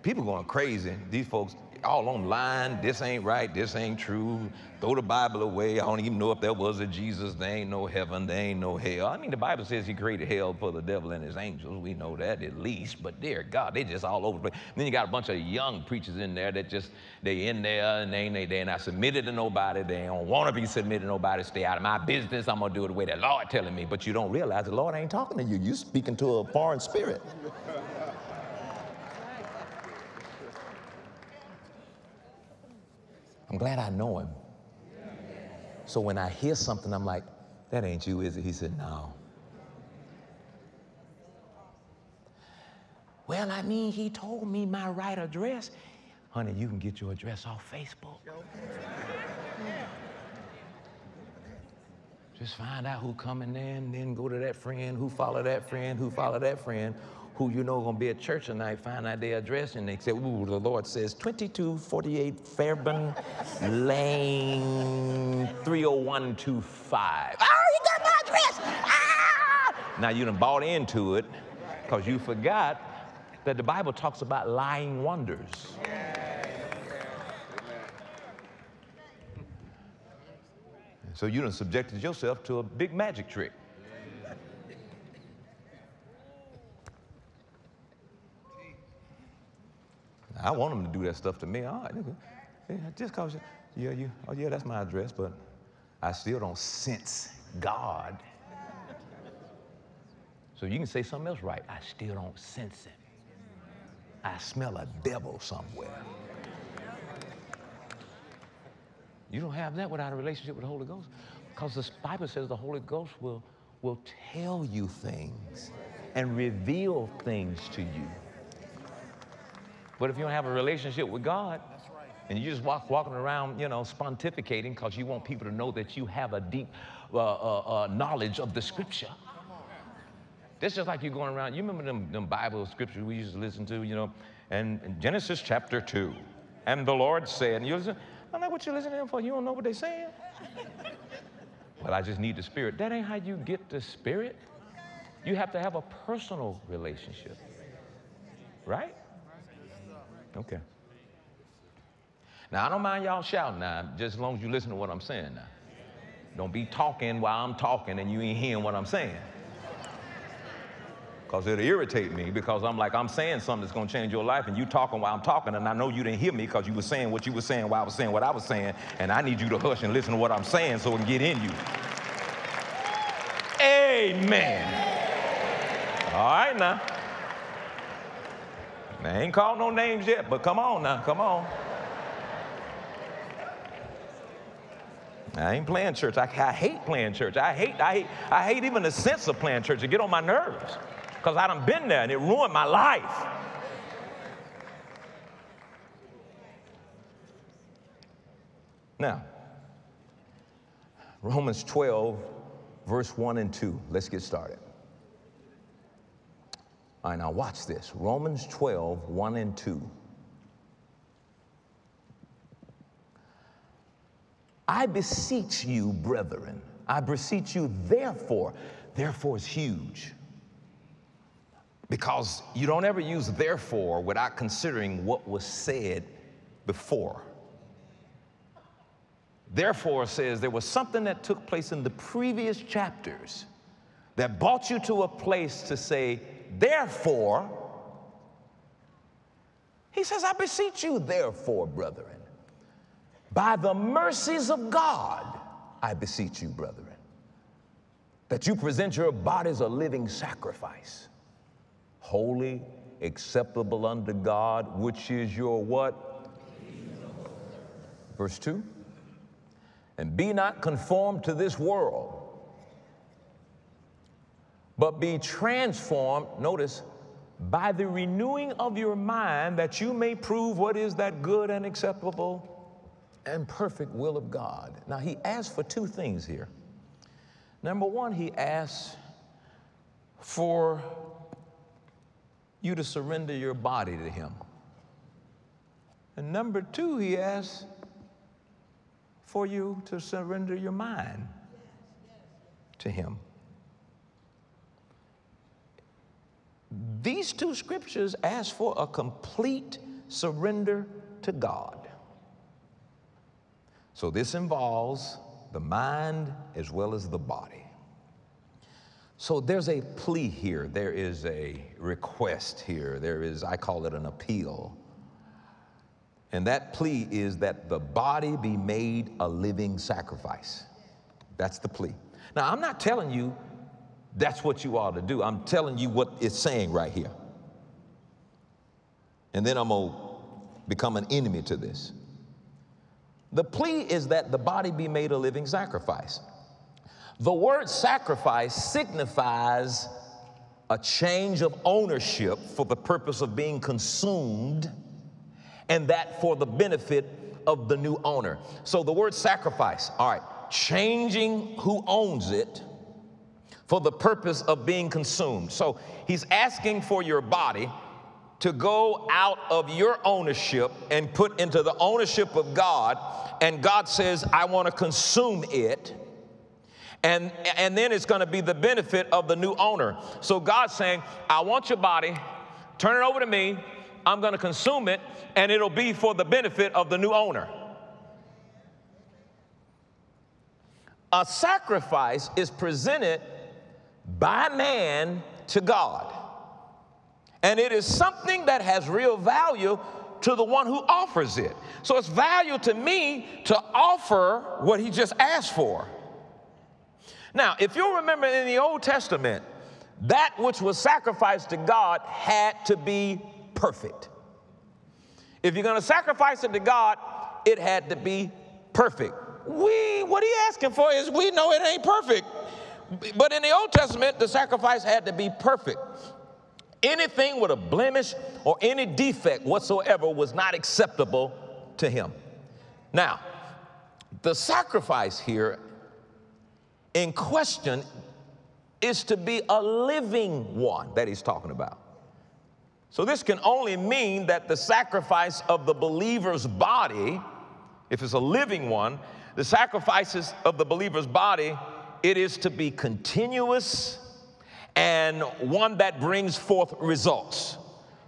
people going crazy. These folks all online, this ain't right, this ain't true. Throw the Bible away. I don't even know if there was a Jesus. There ain't no heaven, there ain't no hell. I mean, the Bible says He created hell for the devil and his angels. We know that at least, but dear God, they just all over the place. And then you got a bunch of young preachers in there that just, they in there and they, they, they ain't not submitted to nobody. They don't want to be submitted to nobody. Stay out of my business. I'm going to do it the way the Lord telling me. But you don't realize the Lord ain't talking to you. You speaking to a foreign spirit. I'm glad I know Him. So when I hear something, I'm like, that ain't you, is it? He said, no. Well, I mean, He told me my right address. Honey, you can get your address off Facebook. Just find out who coming in, then go to that friend, who follow that friend, who follow that friend, who you know gonna be at church tonight, find out their address, and they say, ooh, the Lord says twenty-two forty-eight Fairburn Lane three oh one two five. Oh, you got my address, ah! Now you done bought into it, because you forgot that the Bible talks about lying wonders. So you done subjected yourself to a big magic trick. I want them to do that stuff to me. All right, yeah, just cause you, yeah, you, oh yeah, that's my address, but I still don't sense God. So you can say something else right. I still don't sense it. I smell a devil somewhere. You don't have that without a relationship with the Holy Ghost, because the Bible says the Holy Ghost will, will tell you things and reveal things to you. But if you don't have a relationship with God, and you just walk walking around, you know, pontificating because you want people to know that you have a deep uh, uh, uh, knowledge of the Scripture. That's just like you going around. You remember them, them Bible scriptures we used to listen to, you know, and, and Genesis chapter two, and the Lord said, and you listen. I'm like, what you listening to them for? You don't know what they're saying? Well, I just need the Spirit. That ain't how you get the Spirit. You have to have a personal relationship, right? Okay. Now, I don't mind y'all shouting now, just as long as you listen to what I'm saying now. Don't be talking while I'm talking and you ain't hearing what I'm saying. Because it'll irritate me, because I'm like, I'm saying something that's going to change your life, and you talking while I'm talking, and I know you didn't hear me because you were saying what you were saying while I was saying what I was saying, and I need you to hush and listen to what I'm saying so it can get in you. Amen. All right, now. I ain't called no names yet, but come on now, come on. I ain't playing church. I, I hate playing church. I hate, I hate, I hate even the sense of playing church. It get on my nerves. Because I done been there and it ruined my life. Now, Romans twelve, verse one and two. Let's get started. All right, now watch this. Romans twelve, one and two. I beseech you, brethren, I beseech you, therefore. Therefore is huge. Because you don't ever use therefore without considering what was said before. Therefore says there was something that took place in the previous chapters that brought you to a place to say, therefore. He says, I beseech you, therefore, brethren, by the mercies of God, I beseech you, brethren, that you present your bodies a living sacrifice, holy, acceptable unto God, which is your what? Verse two. And be not conformed to this world, but be transformed, notice, by the renewing of your mind, that you may prove what is that good and acceptable and perfect will of God. Now, he asks for two things here. Number one, he asks for you to surrender your body to him. And number two, he asks for you to surrender your mind to him. These two scriptures ask for a complete surrender to God. So this involves the mind as well as the body. So there's a plea here, there is a request here, there is, I call it an appeal. And that plea is that the body be made a living sacrifice. That's the plea. Now, I'm not telling you that's what you ought to do. I'm telling you what it's saying right here. And then I'm going to become an enemy to this. The plea is that the body be made a living sacrifice. The word sacrifice signifies a change of ownership for the purpose of being consumed, and that for the benefit of the new owner. So the word sacrifice, all right, changing who owns it for the purpose of being consumed. So he's asking for your body to go out of your ownership and put into the ownership of God. And God says, I want to consume it. And, and then it's going to be the benefit of the new owner. So God's saying, I want your body, turn it over to me. I'm going to consume it, and it'll be for the benefit of the new owner. A sacrifice is presented by man to God, and it is something that has real value to the one who offers it. So it's value to me to offer what he just asked for. Now, if you'll remember in the Old Testament, that which was sacrificed to God had to be perfect. If you're going to sacrifice it to God, it had to be perfect. We, what he's asking for is, we know it ain't perfect. But in the Old Testament, the sacrifice had to be perfect. Anything with a blemish or any defect whatsoever was not acceptable to him. Now, the sacrifice here in question is to be a living one that he's talking about. So this can only mean that the sacrifice of the believer's body, if it's a living one, the sacrifices of the believer's body, it is to be continuous and one that brings forth results.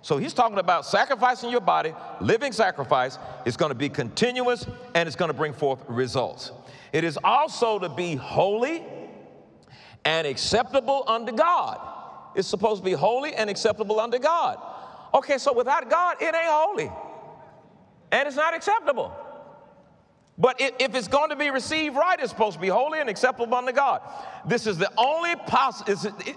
So he's talking about sacrificing your body, living sacrifice. It's going to be continuous, and it's going to bring forth results. It is also to be holy and acceptable unto God. It's supposed to be holy and acceptable unto God. Okay, so without God, it ain't holy, and it's not acceptable. But if it's going to be received right, it's supposed to be holy and acceptable unto God. This is the only poss-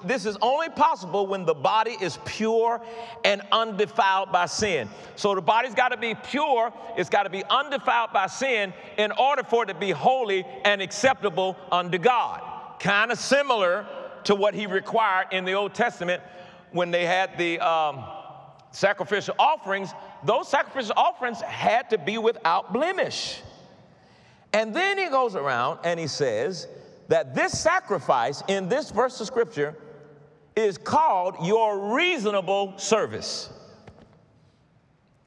This is only possible when the body is pure and undefiled by sin. So the body's got to be pure. It's got to be undefiled by sin in order for it to be holy and acceptable unto God. Kind of similar to what he required in the Old Testament when they had the um, sacrificial offerings. Those sacrificial offerings had to be without blemish. And then he goes around and he says that this sacrifice in this verse of Scripture is called your reasonable service.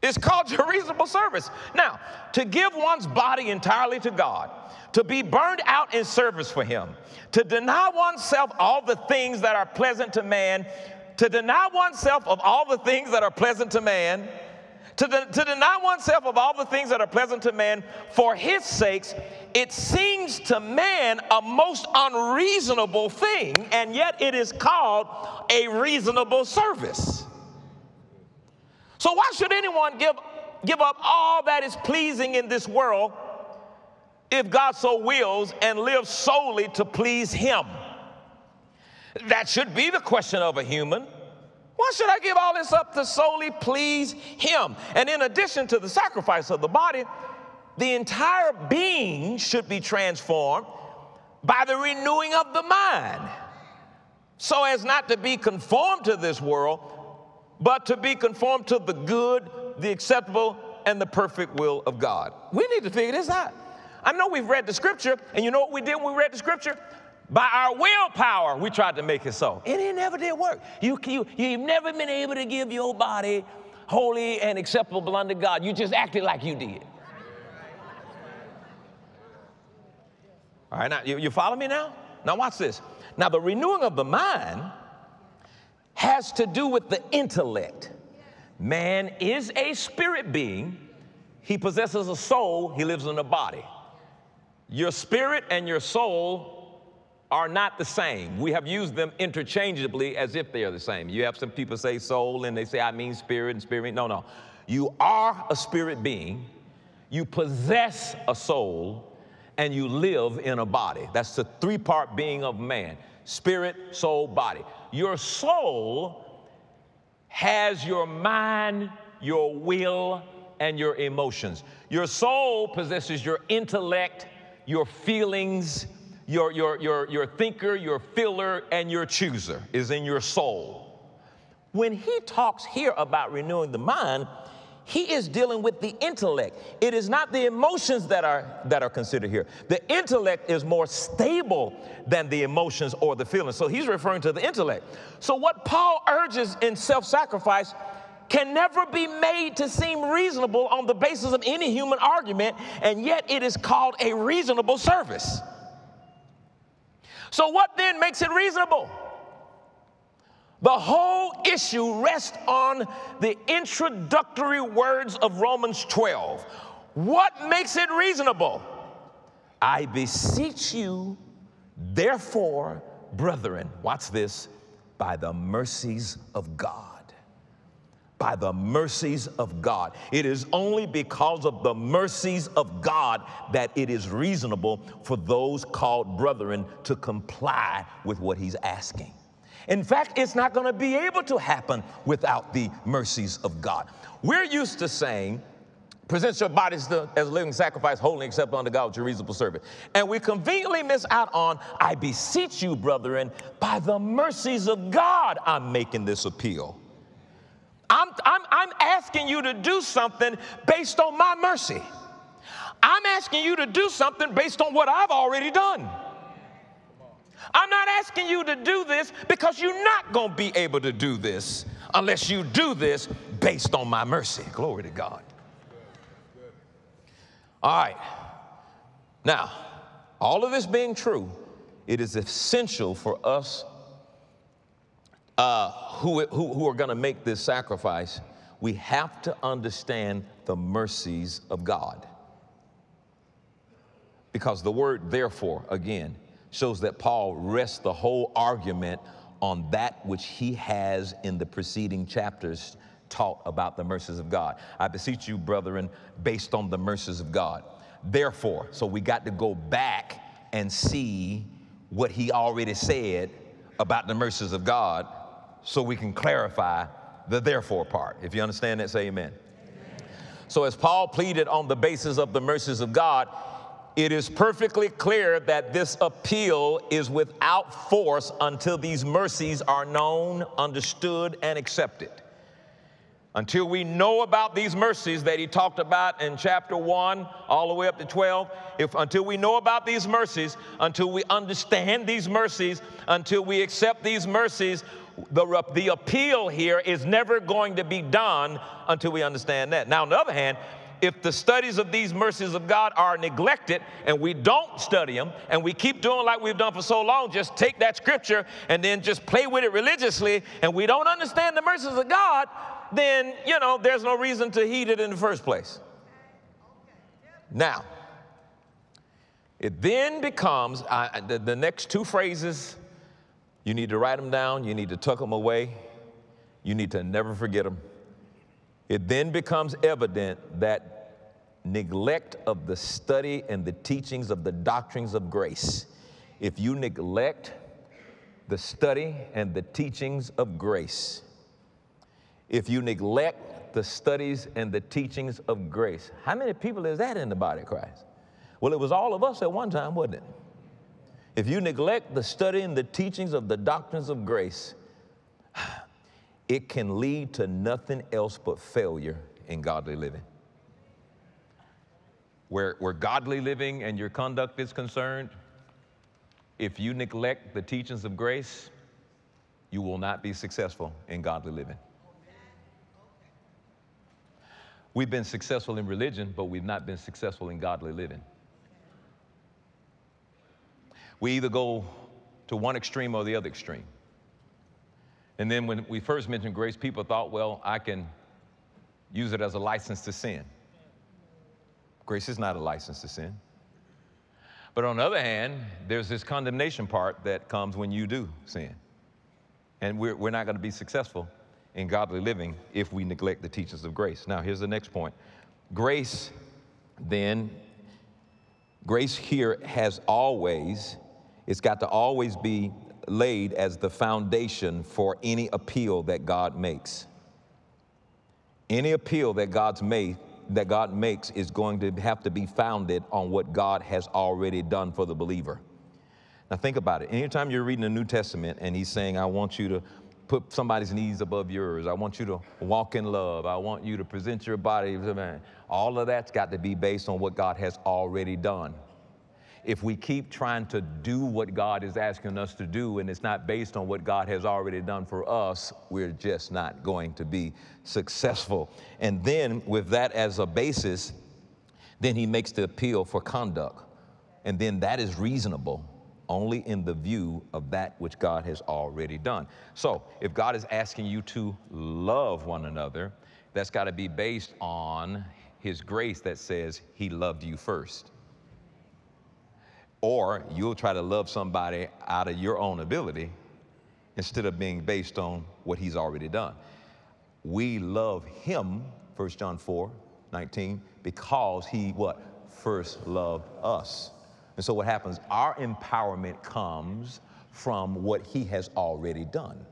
It's called your reasonable service. Now, to give one's body entirely to God, to be burned out in service for him, to deny oneself all the things that are pleasant to man, to deny oneself of all the things that are pleasant to man, To, de- to deny oneself of all the things that are pleasant to man for his sakes, it seems to man a most unreasonable thing, and yet it is called a reasonable service. So why should anyone give, give up all that is pleasing in this world if God so wills and live solely to please him? That should be the question of a human. Why should I give all this up to solely please him? And in addition to the sacrifice of the body, the entire being should be transformed by the renewing of the mind, so as not to be conformed to this world, but to be conformed to the good, the acceptable, and the perfect will of God. We need to figure this out. I know we've read the Scripture, and you know what we did when we read the Scripture? By our willpower, we tried to make it so. And it never did work. You, you, you've never been able to give your body holy and acceptable unto God. You just acted like you did. All right, now, you, you follow me now? Now watch this. Now, the renewing of the mind has to do with the intellect. Man is a spirit being. He possesses a soul. He lives in a body. Your spirit and your soul are not the same. We have used them interchangeably as if they are the same. You have some people say soul, and they say, I mean spirit and spirit. No, no. You are a spirit being. You possess a soul, and you live in a body. That's the three-part being of man: spirit, soul, body. Your soul has your mind, your will, and your emotions. Your soul possesses your intellect, your feelings, Your, your, your, your thinker, your filler, and your chooser is in your soul. When he talks here about renewing the mind, He is dealing with the intellect. It is not the emotions that are, that are considered here. The intellect is more stable than the emotions or the feelings. So he's referring to the intellect. So what Paul urges in self-sacrifice can never be made to seem reasonable on the basis of any human argument, and yet it is called a reasonable service. So what then makes it reasonable? The whole issue rests on the introductory words of Romans twelve. What makes it reasonable? I beseech you, therefore, brethren, watch this, by the mercies of God. By the mercies of God. It is only because of the mercies of God that it is reasonable for those called brethren to comply with what he's asking. In fact, it's not going to be able to happen without the mercies of God. We're used to saying, present your bodies to, as a living sacrifice, holy, acceptable unto God with your reasonable service. And we conveniently miss out on, I beseech you, brethren, by the mercies of God, I'm making this appeal. I'm, I'm, I'm asking you to do something based on my mercy. I'm asking you to do something based on what I've already done. I'm not asking you to do this because you're not going to be able to do this unless you do this based on my mercy. Glory to God. All right. Now, all of this being true, it is essential for us uh, who, who, who are going to make this sacrifice. We have to understand the mercies of God. Because the word therefore, again, shows that Paul rests the whole argument on that which he has in the preceding chapters taught about the mercies of God. I beseech you, brethren, based on the mercies of God. Therefore, so we got to go back and see what he already said about the mercies of God so we can clarify the therefore part. If you understand that, say amen. Amen. So as Paul pleaded on the basis of the mercies of God, it is perfectly clear that this appeal is without force until these mercies are known, understood, and accepted. Until we know about these mercies that he talked about in chapter one all the way up to twelve, if, until we know about these mercies, until we understand these mercies, until we accept these mercies, the, the appeal here is never going to be done until we understand that. Now, on the other hand, if the studies of these mercies of God are neglected and we don't study them and we keep doing like we've done for so long, just take that scripture and then just play with it religiously, and we don't understand the mercies of God, then, you know, there's no reason to heed it in the first place. Now, it then becomes, I, the, the next two phrases, you need to write them down, you need to tuck them away, you need to never forget them. It then becomes evident that neglect of the study and the teachings of the doctrines of grace. If you neglect the study and the teachings of grace, if you neglect the studies and the teachings of grace, how many people is that in the body of Christ? Well, it was all of us at one time, wasn't it? If you neglect the study and the teachings of the doctrines of grace, it can lead to nothing else but failure in godly living. Where, where godly living and your conduct is concerned, if you neglect the teachings of grace, you will not be successful in godly living. We've been successful in religion, but we've not been successful in godly living. We either go to one extreme or the other extreme. And then when we first mentioned grace, people thought, well, I can use it as a license to sin. Grace is not a license to sin. But on the other hand, there's this condemnation part that comes when you do sin. And we're, we're not going to be successful in godly living if we neglect the teachings of grace. Now, here's the next point. Grace, then, grace here has always, it's got to always be laid as the foundation for any appeal that God makes. Any appeal that God's made, that God makes is going to have to be founded on what God has already done for the believer. Now think about it. Anytime you're reading the New Testament and he's saying, I want you to put somebody's needs above yours. I want you to walk in love. I want you to present your body. All of that's got to be based on what God has already done. If we keep trying to do what God is asking us to do and it's not based on what God has already done for us, we're just not going to be successful. And then with that as a basis, then he makes the appeal for conduct. And then that is reasonable only in the view of that which God has already done. So if God is asking you to love one another, that's got to be based on his grace that says he loved you first. Or you'll try to love somebody out of your own ability instead of being based on what he's already done. We love him, First John four nineteen, because he what? First loved us. And so what happens? Our empowerment comes from what he has already done.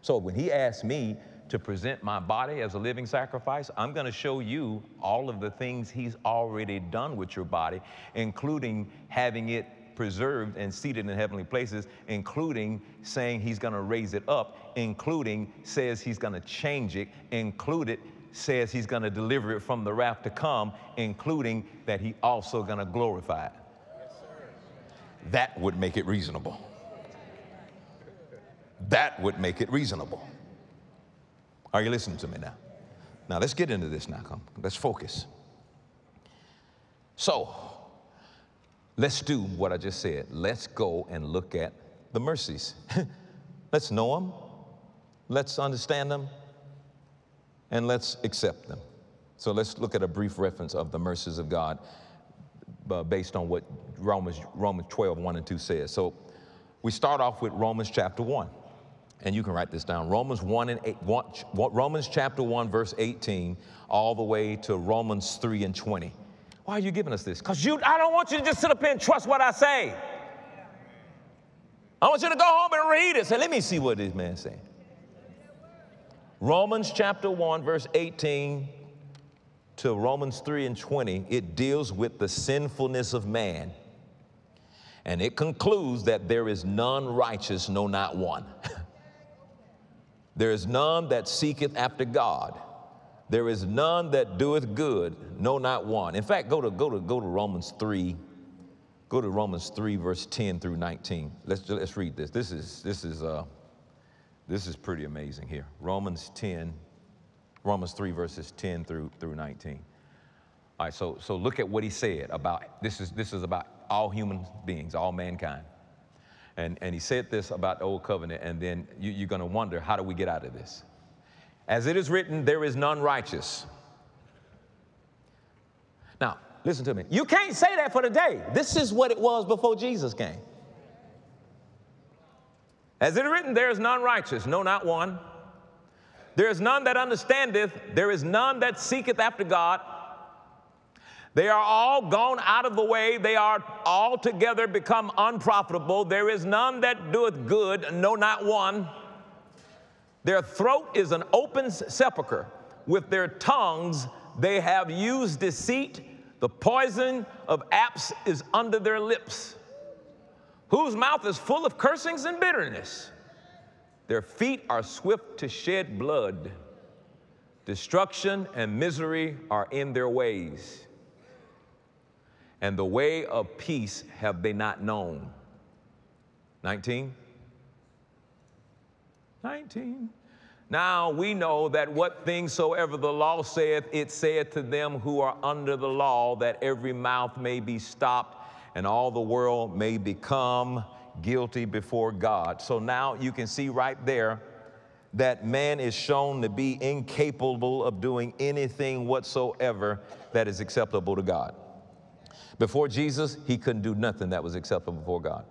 So when he asked me to present my body as a living sacrifice, I'm going to show you all of the things he's already done with your body, including having it preserved and seated in heavenly places, including saying he's going to raise it up, including says he's going to change it, included says he's going to deliver it from the wrath to come, including that he also going to glorify it. That would make it reasonable. That would make it reasonable. Are you listening to me now? Now, let's get into this now. Come, let's focus. So, let's do what I just said. Let's go and look at the mercies. Let's know them. Let's understand them. And let's accept them. So let's look at a brief reference of the mercies of God uh, based on what Romans twelve, one and two says. So we start off with Romans chapter one. And you can write this down. Romans chapter one, verse eighteen, all the way to Romans three and twenty. Why are you giving us this? Because you, I don't want you to just sit up here and trust what I say. I want you to go home and read it. Say, let me see what this man's saying. Romans chapter one, verse eighteen to Romans three and twenty, it deals with the sinfulness of man. And it concludes that there is none righteous, no, not one. There is none that seeketh after God. There is none that doeth good, no, not one. In fact, go to go to go to Romans three. Go to Romans three, verse ten through nineteen. Let's let's read this. This is this is uh this is pretty amazing here. Romans three, verses ten through nineteen. All right, so so look at what he said about this is this is about all human beings, all mankind. And, and he said this about the old covenant, and then you, you're going to wonder, how do we get out of this? As it is written, there is none righteous. Now, listen to me. You can't say that for today. This is what it was before Jesus came. As it is written, there is none righteous, no, not one. There is none that understandeth. There is none that seeketh after God. They are all gone out of the way. They are altogether become unprofitable. There is none that doeth good, no, not one. Their throat is an open sepulchre. With their tongues they have used deceit. The poison of asps is under their lips, whose mouth is full of cursings and bitterness. Their feet are swift to shed blood. Destruction and misery are in their ways. And the way of peace have they not known. nineteen. nineteen. Now we know that what things soever the law saith, it saith to them who are under the law, that every mouth may be stopped and all the world may become guilty before God. So now you can see right there that man is shown to be incapable of doing anything whatsoever that is acceptable to God. Before Jesus, he couldn't do nothing that was acceptable before God.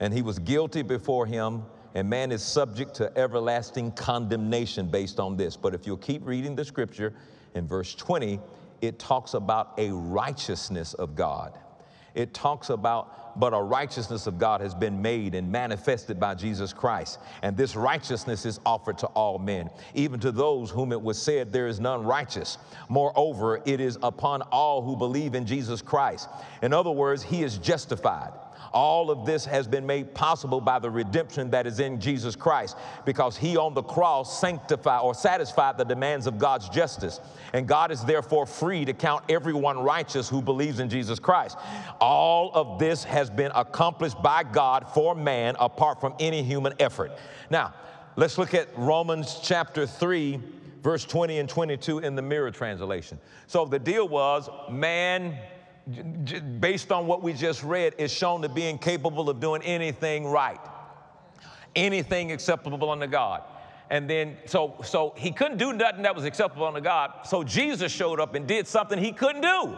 And he was guilty before him, and man is subject to everlasting condemnation based on this. But if you'll keep reading the scripture, in verse twenty, it talks about a righteousness of God. It talks about but a righteousness of God has been made and manifested by Jesus Christ. And this righteousness is offered to all men, even to those whom it was said, there is none righteous. Moreover, it is upon all who believe in Jesus Christ. In other words, he is justified. All of this has been made possible by the redemption that is in Jesus Christ, because he on the cross sanctified or satisfied the demands of God's justice. And God is therefore free to count everyone righteous who believes in Jesus Christ. All of this has been accomplished by God for man apart from any human effort. Now, let's look at Romans chapter three, verse twenty and twenty-two in the Mirror translation. So the deal was man, based on what we just read, is shown to be incapable of doing anything right, anything acceptable unto God. And then, so, so he couldn't do nothing that was acceptable unto God, so Jesus showed up and did something he couldn't do.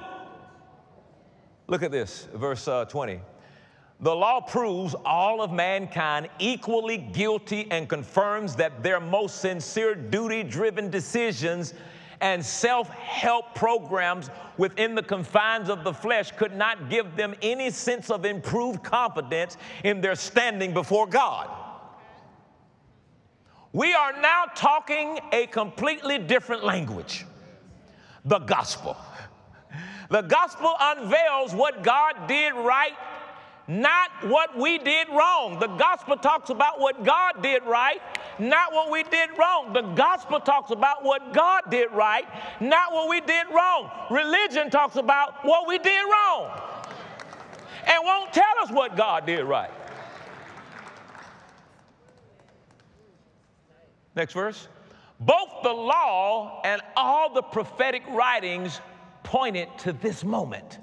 Look at this, verse uh, twenty. The law proves all of mankind equally guilty and confirms that their most sincere duty-driven decisions and self-help programs within the confines of the flesh could not give them any sense of improved confidence in their standing before God. We are now talking a completely different language, the gospel. The gospel unveils what God did right, not what we did wrong. The gospel talks about what God did right, not what we did wrong. The gospel talks about what God did right, not what we did wrong. Religion talks about what we did wrong and won't tell us what God did right. Next verse. Both the law and all the prophetic writings pointed to this moment.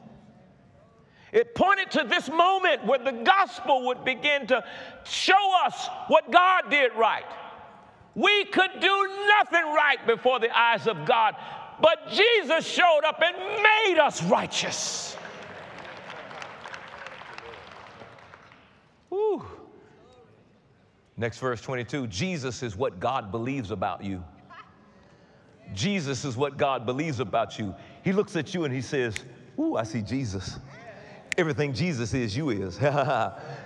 It pointed to this moment where the gospel would begin to show us what God did right. We could do nothing right before the eyes of God, but Jesus showed up and made us righteous. Whew. Next verse twenty-two, Jesus is what God believes about you. Jesus is what God believes about you. He looks at you and he says, ooh, I see Jesus. Everything Jesus is, you is.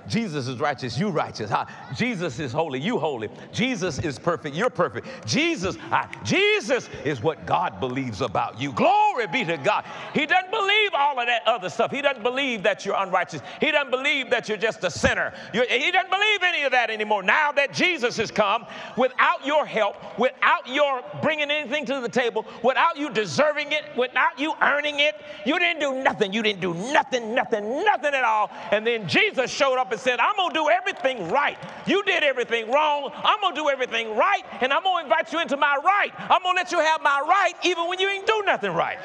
Jesus is righteous, you righteous. Ha. Jesus is holy, you holy. Jesus is perfect, you're perfect. Jesus, I, Jesus is what God believes about you. Glory be to God. He doesn't believe all of that other stuff. He doesn't believe that you're unrighteous. He doesn't believe that you're just a sinner. You're, he doesn't believe any of that anymore. Now that Jesus has come, without your help, without your bringing anything to the table, without you deserving it, without you earning it, you didn't do nothing. You didn't do nothing, nothing. Nothing at all. And then Jesus showed up and said, I'm going to do everything right. You did everything wrong. I'm going to do everything right, and I'm going to invite you into my right. I'm going to let you have my right even when you ain't do nothing right.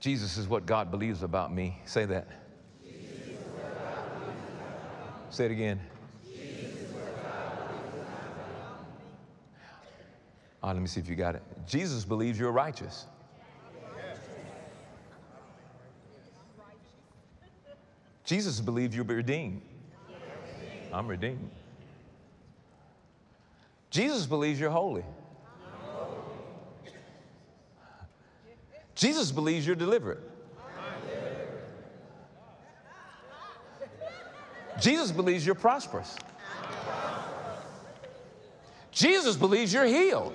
Jesus is what God believes about me. Say that. Say it again. Oh, let me see if you got it. Jesus believes you're righteous. Jesus believes you'll be redeemed. I'm redeemed. Jesus believes you're holy. Jesus believes you're delivered. Jesus believes you're prosperous. Jesus believes you're healed.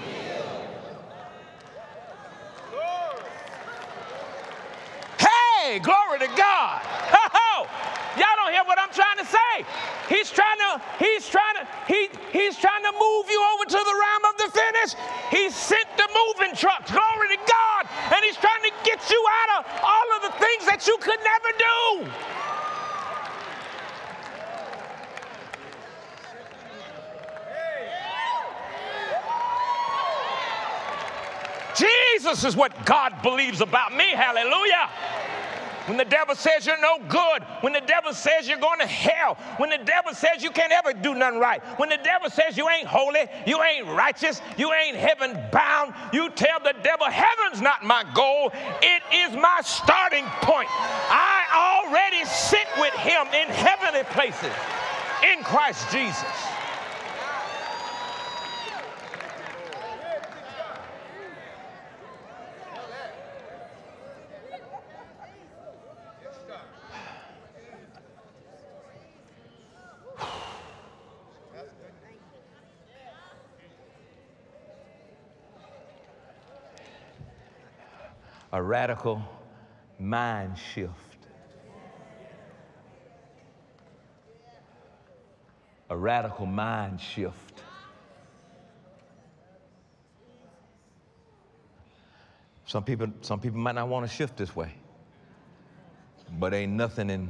healed. Hey, glory to God. Ho, ho. Y'all don't hear what I'm trying to say. He's trying to, he's trying to, he, he's trying to move you over to the realm of the finish. He sent the moving trucks, glory to God. And he's trying to get you out of all of the things that you could never do. Jesus is what God believes about me. Hallelujah. When the devil says you're no good, when the devil says you're going to hell, when the devil says you can't ever do nothing right, when the devil says you ain't holy, you ain't righteous, you ain't heaven bound, you tell the devil, heaven's not my goal, it is my starting point. I already sit with him in heavenly places. in Christ Jesus. A radical mind shift. A radical mind shift. Some people, some people might not want to shift this way, but ain't nothing in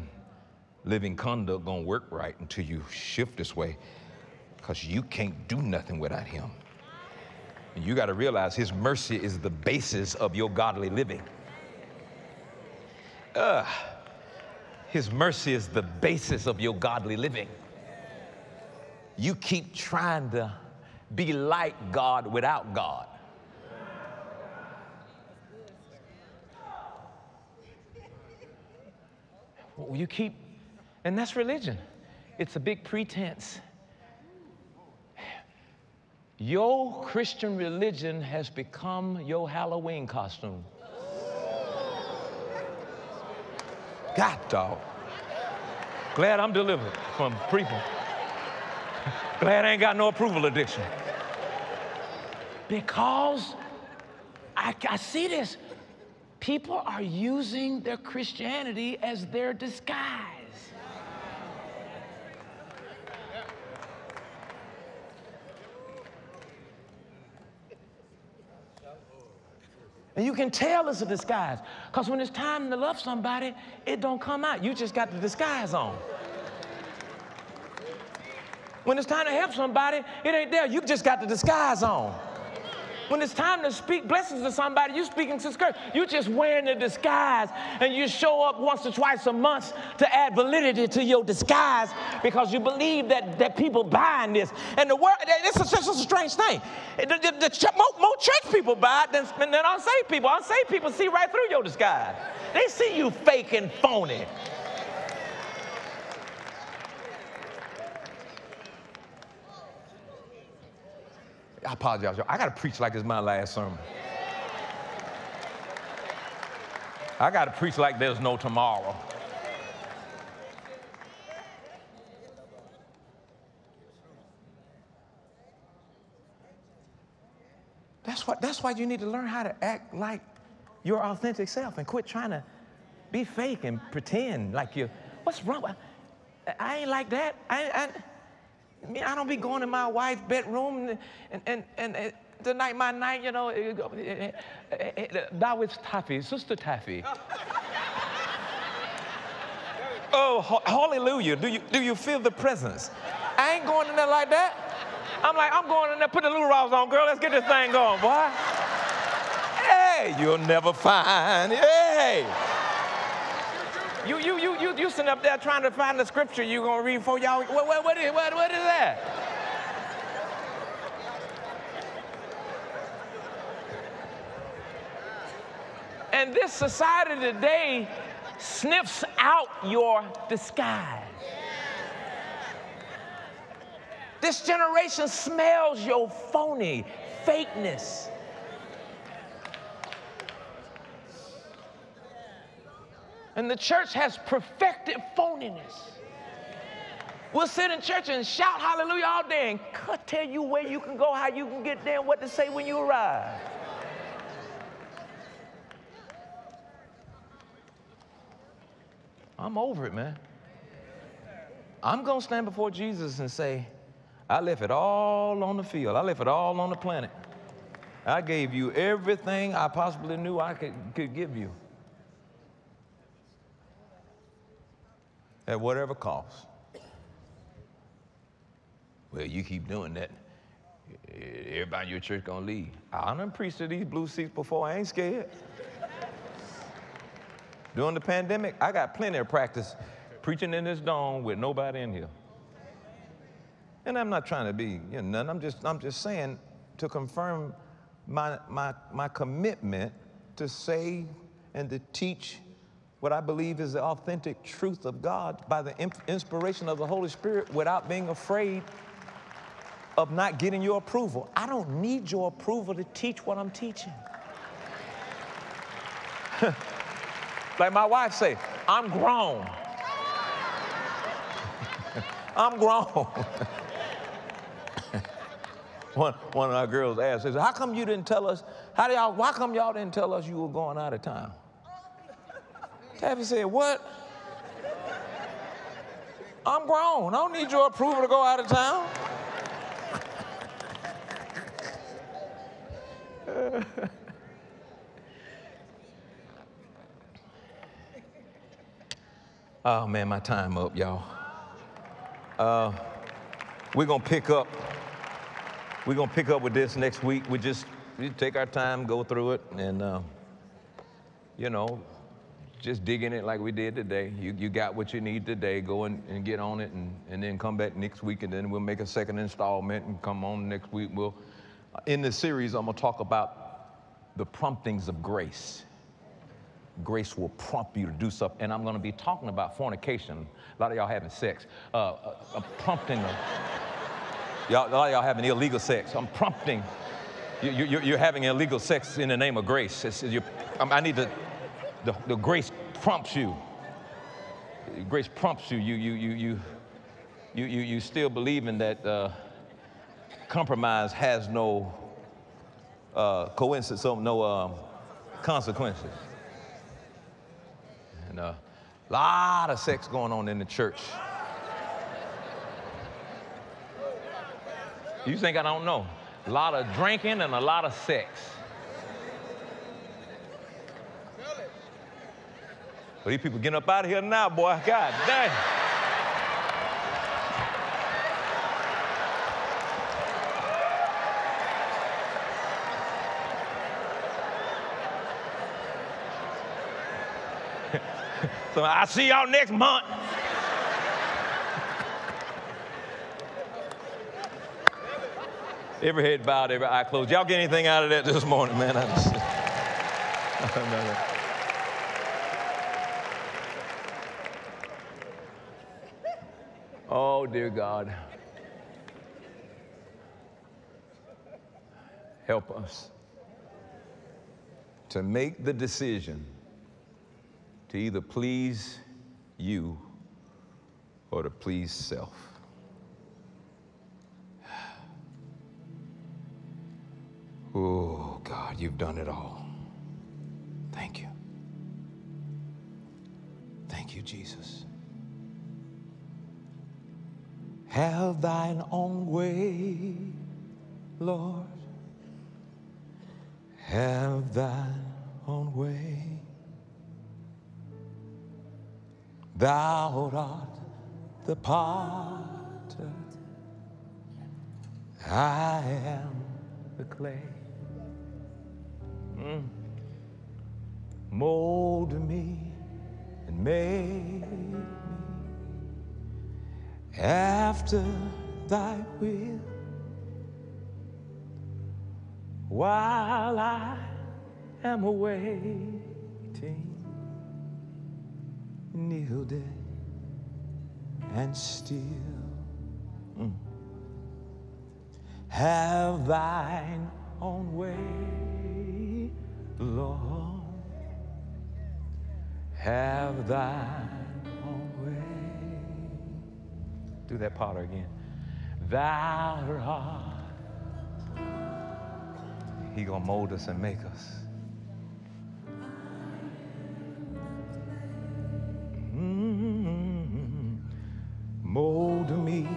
living conduct gonna work right until you shift this way, because you can't do nothing without him. And you got to realize his mercy is the basis of your godly living. Uh, his mercy is the basis of your godly living. You keep trying to be like God without God. You keep, and that's religion. It's a big pretense. Your Christian religion has become your Halloween costume. God, dog. Glad I'm delivered from people. Glad I ain't got no approval addiction. Because I, I see this. People are using their Christianity as their disguise. And you can tell it's a disguise, because when it's time to love somebody, it don't come out. You just got the disguise on. When it's time to help somebody, it ain't there. You just got the disguise on. When it's time to speak blessings to somebody, you speaking to curse. You just wearing the disguise, and you show up once or twice a month to add validity to your disguise, because you believe that, that people buying this. And the world, it's a, it's a strange thing. The, the, the ch more, more church people buy it than, than unsaved people. Unsaved people see right through your disguise. They see you fake and phony. I apologize, y'all. I gotta preach like this is my last sermon. I gotta preach like there's no tomorrow. That's why, that's why you need to learn how to act like your authentic self and quit trying to be fake and pretend like you. What's wrong? I, I ain't like that. I, I, I mean, I don't be going in my wife's bedroom and, and, and, and tonight, my night, you know, that was Taffi, Sister Taffi. Oh, ho hallelujah, do you, do you feel the presence? I ain't going in there like that. I'm like, I'm going in there, put the Lou Ross on, girl, let's get this thing going, boy. Hey, you'll never find, hey. You, you, you, you, you sitting up there trying to find the scripture you're going to read for y'all. What, what, what, is, what, what is that? And this society today sniffs out your disguise. This generation smells your phony fakeness. And the church has perfected phoniness. We'll sit in church and shout hallelujah all day and could tell you where you can go, how you can get there, and what to say when you arrive. I'm over it, man. I'm gonna stand before Jesus and say, I left it all on the field. I left it all on the planet. I gave you everything I possibly knew I could, could give you. At whatever cost. Well, you keep doing that, everybody in your church gonna leave. I done preached to these blue seats before, I ain't scared. During the pandemic, I got plenty of practice preaching in this dome with nobody in here. And I'm not trying to be, you know, none. I'm just, I'm just saying to confirm my, my, my commitment to say and to teach what I believe is the authentic truth of God by the inspiration of the Holy Spirit without being afraid of not getting your approval. I don't need your approval to teach what I'm teaching. Like my wife say, I'm grown. I'm grown. One, one of our girls asked, they said, how come you didn't tell us, how do y'all, why come y'all didn't tell us you were going out of town? Taffi said, what? I'm grown. I don't need your approval to go out of town. Oh, man, my time up, y'all. Uh, we're going to pick up. We're going to pick up with this next week. We just we take our time, go through it, and, uh, you know, just dig in it like we did today. You, you got what you need today. Go and, and get on it, and, and then come back next week, and then we'll make a second installment and come on next week. We'll, in this series, I'm going to talk about the promptings of grace. Grace will prompt you to do something, and I'm going to be talking about fornication. A lot of y'all having sex. Uh, a, a prompting of... Y'all, a lot of y'all having illegal sex. I'm prompting. You, you, you're having illegal sex in the name of grace. It's, you're, I need to, the, the grace prompts you. Grace prompts you. You, you, you, you, you, you, you still believing that uh, compromise has no uh, coincidence, no um, consequences. And a lot of sex going on in the church. You think I don't know? A lot of drinking and a lot of sex. Well, these people getting up out of here now, boy. God damn. So I'll see y'all next month. Every head bowed, every eye closed. Y'all get anything out of that this morning, man? I just, I don't know. Oh, dear God. Help us to make the decision to either please you or to please self. Oh, God, you've done it all. Thank you. Thank you, Jesus. Have thine own way, Lord. Have thine own way. Thou art the potter. I am the clay. Mm. Mold me and make me after thy will, while I am awaiting, yielded and still. Mm. Have thine own way, Lord. Have thine own way. Do that potter again. Thou art. He gonna mold us and make us. Mm-hmm. Mold me.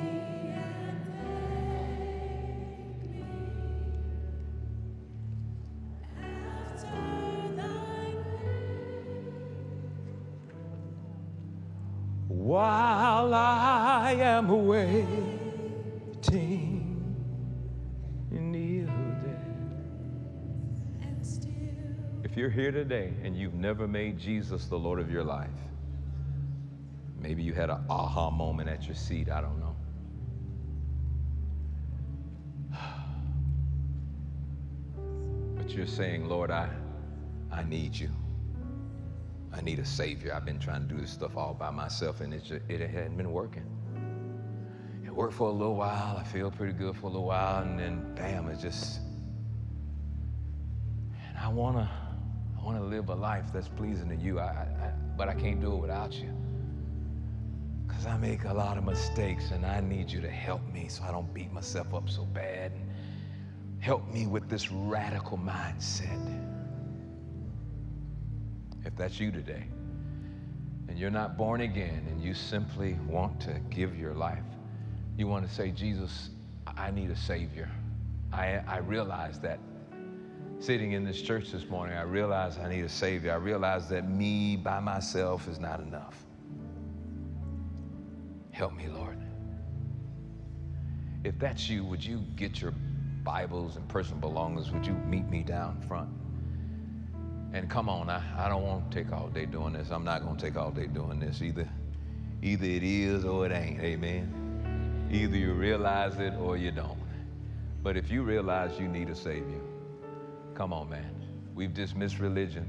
While I am waiting, yielded and still. If you're here today and you've never made Jesus the Lord of your life, maybe you had an aha moment at your seat, I don't know. But you're saying, Lord, I, I need you. I need a savior. I've been trying to do this stuff all by myself, and it, just, it hadn't been working. It worked for a little while. I feel pretty good for a little while, and then, bam, it just... And I want to I want to live a life that's pleasing to you, I, I, but I can't do it without you. Because I make a lot of mistakes, and I need you to help me so I don't beat myself up so bad. And help me with this radical mindset. If that's you today, and you're not born again, and you simply want to give your life, you want to say, Jesus, I need a Savior. I, I realize that sitting in this church this morning, I realize I need a Savior. I realize that me by myself is not enough. Help me, Lord. If that's you, would you get your Bibles and personal belongings? Would you meet me down front? And come on, I, I don't want to take all day doing this. I'm not going to take all day doing this. Either, either it is or it ain't, amen? Either you realize it or you don't. But if you realize you need a Savior, come on, man. We've dismissed religion,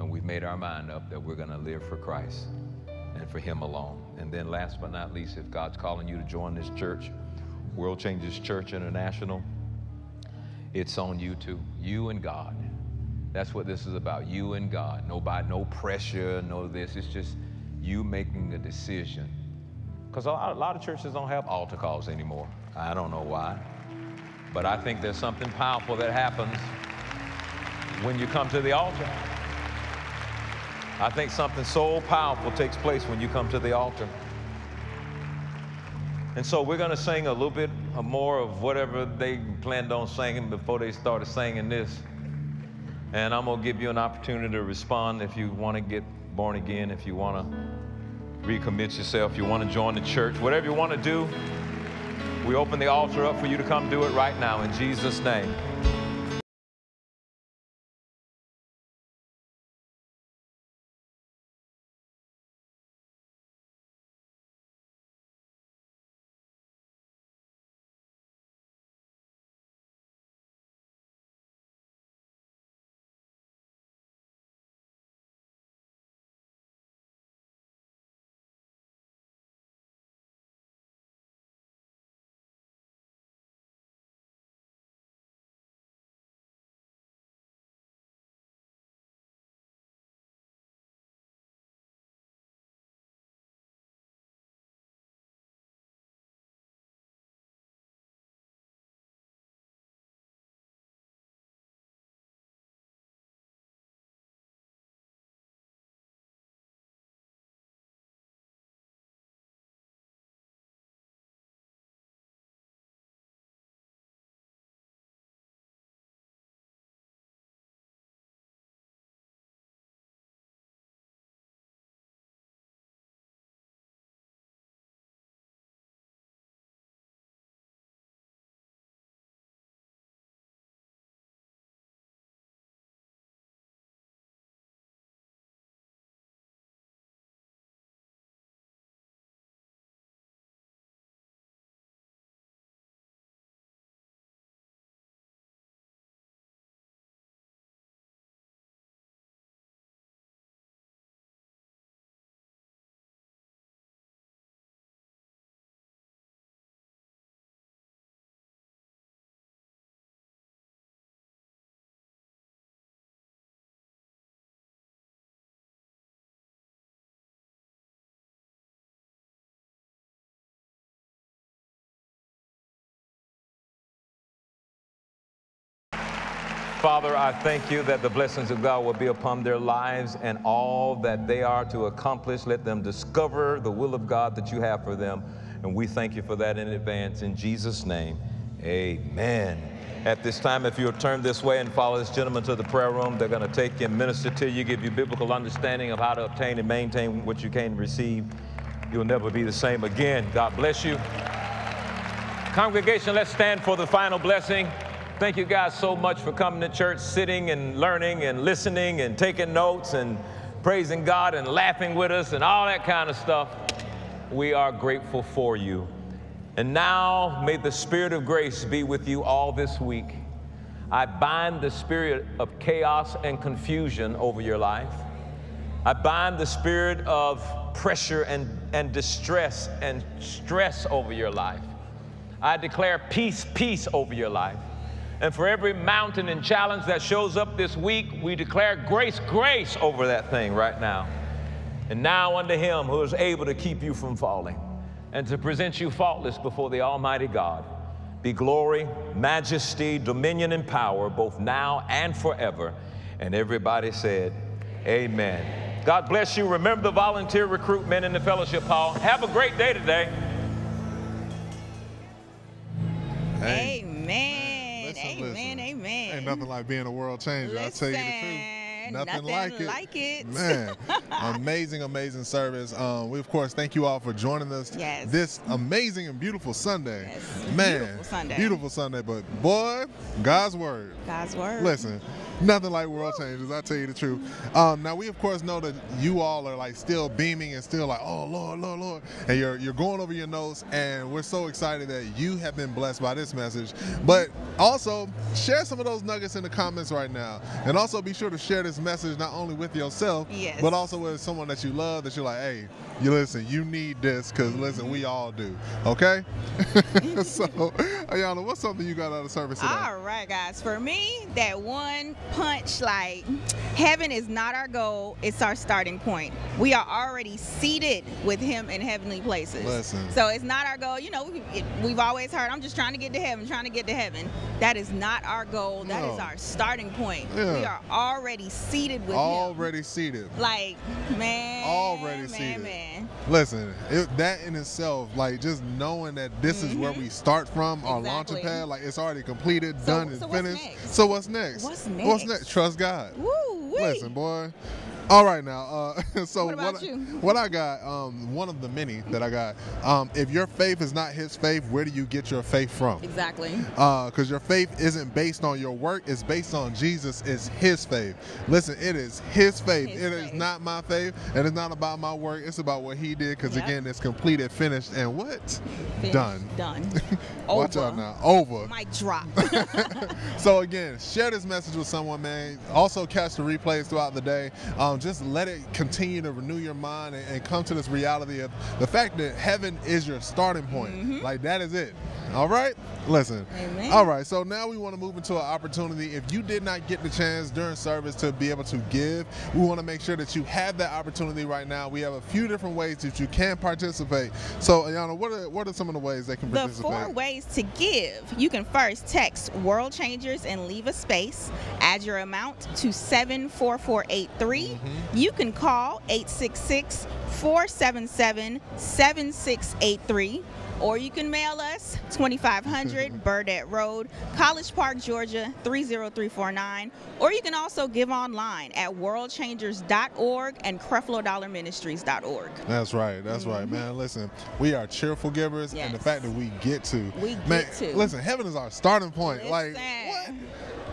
and we've made our mind up that we're going to live for Christ and for Him alone. And then last but not least, if God's calling you to join this church, World Changes Church International, it's on you too, you and God. That's what this is about, you and God. Nobody, no pressure, no this. It's just you making a decision. Because a lot of churches don't have altar calls anymore. I don't know why. But I think there's something powerful that happens when you come to the altar. I think something so powerful takes place when you come to the altar. And so we're going to sing a little bit more of whatever they planned on singing before they started singing this. And I'm going to give you an opportunity to respond if you want to get born again, if you want to recommit yourself, you want to join the church, whatever you want to do, we open the altar up for you to come do it right now in Jesus' name. Father, I thank you that the blessings of God will be upon their lives and all that they are to accomplish. Let them discover the will of God that you have for them. And we thank you for that in advance. In Jesus' name, amen. At this time, if you'll turn this way and follow this gentleman to the prayer room, they're going to take you and minister to you, give you biblical understanding of how to obtain and maintain what you came to receive. You'll never be the same again. God bless you. Congregation, let's stand for the final blessing. Thank you guys so much for coming to church, sitting and learning and listening and taking notes and praising God and laughing with us and all that kind of stuff. We are grateful for you. And now may the Spirit of grace be with you all this week. I bind the spirit of chaos and confusion over your life. I bind the spirit of pressure and, and distress and stress over your life. I declare peace, peace over your life. And for every mountain and challenge that shows up this week, we declare grace, grace over that thing right now. And now unto him who is able to keep you from falling and to present you faultless before the Almighty God, be glory, majesty, dominion, and power, both now and forever. And everybody said, amen. Amen. God bless you. Remember the volunteer recruitment in the fellowship hall. Have a great day today. Amen. Amen. Listen, amen, listen. Amen. Ain't nothing like being a world changer. Listen, I'll tell you the truth. Nothing, nothing like it. Like it. Man, amazing, amazing service. Um, we, of course, thank you all for joining us yes. this amazing and beautiful Sunday. Yes. Man, beautiful Sunday. Beautiful Sunday. But, boy, God's Word. God's Word. Listen, nothing like world changes. I'll tell you the truth. Um, now, we, of course, know that you all are, like, still beaming and still like, oh, Lord, Lord, Lord. And you're, you're going over your notes, and we're so excited that you have been blessed by this message. But also, Also, share some of those nuggets in the comments right now. And also be sure to share this message not only with yourself, yes. but also with someone that you love, that you're like, hey, you listen, you need this, because listen, we all do. Okay? So, Ayanna, what's something you got out of service today? All right, guys. For me, that one punch, like, heaven is not our goal. It's our starting point. We are already seated with him in heavenly places. Listen. So it's not our goal. You know, we've always heard, I'm just trying to get to heaven, trying to get to heaven. That is not our goal. That no. is our starting point. Yeah. We are already seated with already him. Already seated. Like, man, already man, seated. man. Listen, it, that in itself, like just knowing that this mm-hmm. is where we start from, exactly. our launching pad, like it's already completed, so, done, so and finished. Next? So what's next? What's next? What's next? Trust God. Woo-wee. Listen, boy. All right now, uh, so what, what, I, what I got, um, one of the many that I got, um, if your faith is not his faith, where do you get your faith from? Exactly. Because uh, your faith isn't based on your work, it's based on Jesus, it's his faith. Listen, it is his faith, his it faith. is not my faith, and it's not about my work, it's about what he did, because yep. again, it's completed, finished, and what? Finished, done. Done. Watch over. out now, over. Mic drop. So again, share this message with someone, man. Also catch the replays throughout the day. Um, Just let it continue to renew your mind and, and come to this reality of the fact that heaven is your starting point. Mm-hmm. Like, that is it. All right? Listen. Amen. All right, so now we want to move into an opportunity. If you did not get the chance during service to be able to give, we want to make sure that you have that opportunity right now. We have a few different ways that you can participate. So, Ayanna, what are, what are some of the ways they can participate? The four ways to give. You can first text World Changers and leave a space. Add your amount to seven four four eight three. Mm-hmm. You can call eight six six, four seven seven, seven six eight three, or you can mail us twenty-five hundred Burdett Road, College Park, Georgia, three zero three four nine, or you can also give online at world changers dot org and creflo dollar ministries dot org. That's right. That's mm-hmm. right, man. Listen, we are cheerful givers, yes. and the fact that we get to. We get man, to. Listen, heaven is our starting point. It's like, sad. what?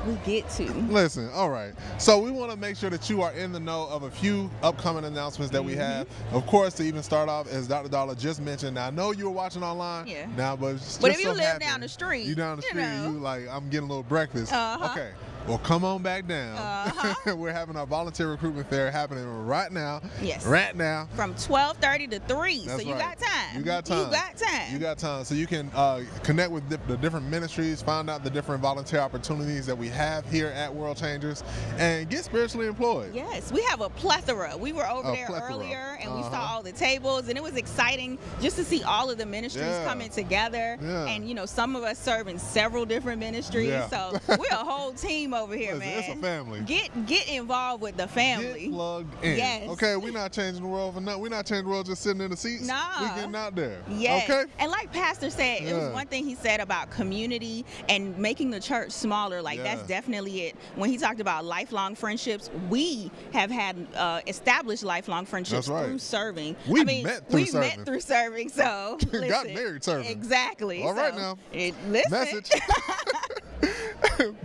We get to. Listen, all right. So we want to make sure that you are in the know of a few upcoming announcements that mm-hmm. we have. Of course, to even start off, as Doctor Dollar just mentioned, now I know you were watching online. Yeah. Now, but it's but just if you so live happy, down the street, you down the street, you know. you like, I'm getting a little breakfast. Uh-huh. Okay. Well, come on back down. Uh-huh. We're having our volunteer recruitment fair happening right now. Yes. Right now. From twelve thirty to three. That's so you right. got time. You got time. You got time. You got time. So you can uh, connect with the, the different ministries, find out the different volunteer opportunities that we have here at World Changers, and get spiritually employed. Yes. We have a plethora. We were over a there plethora. earlier, and uh-huh. we saw all the tables, and it was exciting just to see all of the ministries yeah. coming together. Yeah. And, you know, some of us serve in several different ministries. Yeah. So we're a whole team over here. Listen, man, it's a family. Get get involved with the family. Get plugged in. Yes. Okay, we're not changing the world for nothing. We're not changing the world just sitting in the seats. No. We're getting out there. Yes. Okay. And like Pastor said, yeah. it was one thing he said about community and making the church smaller. Like yeah. that's definitely it. When he talked about lifelong friendships, we have had uh, established lifelong friendships right. through serving. We I mean, met through we serving. We met through serving. So listen, got married serving. Exactly. All so, right now. It, listen. Message.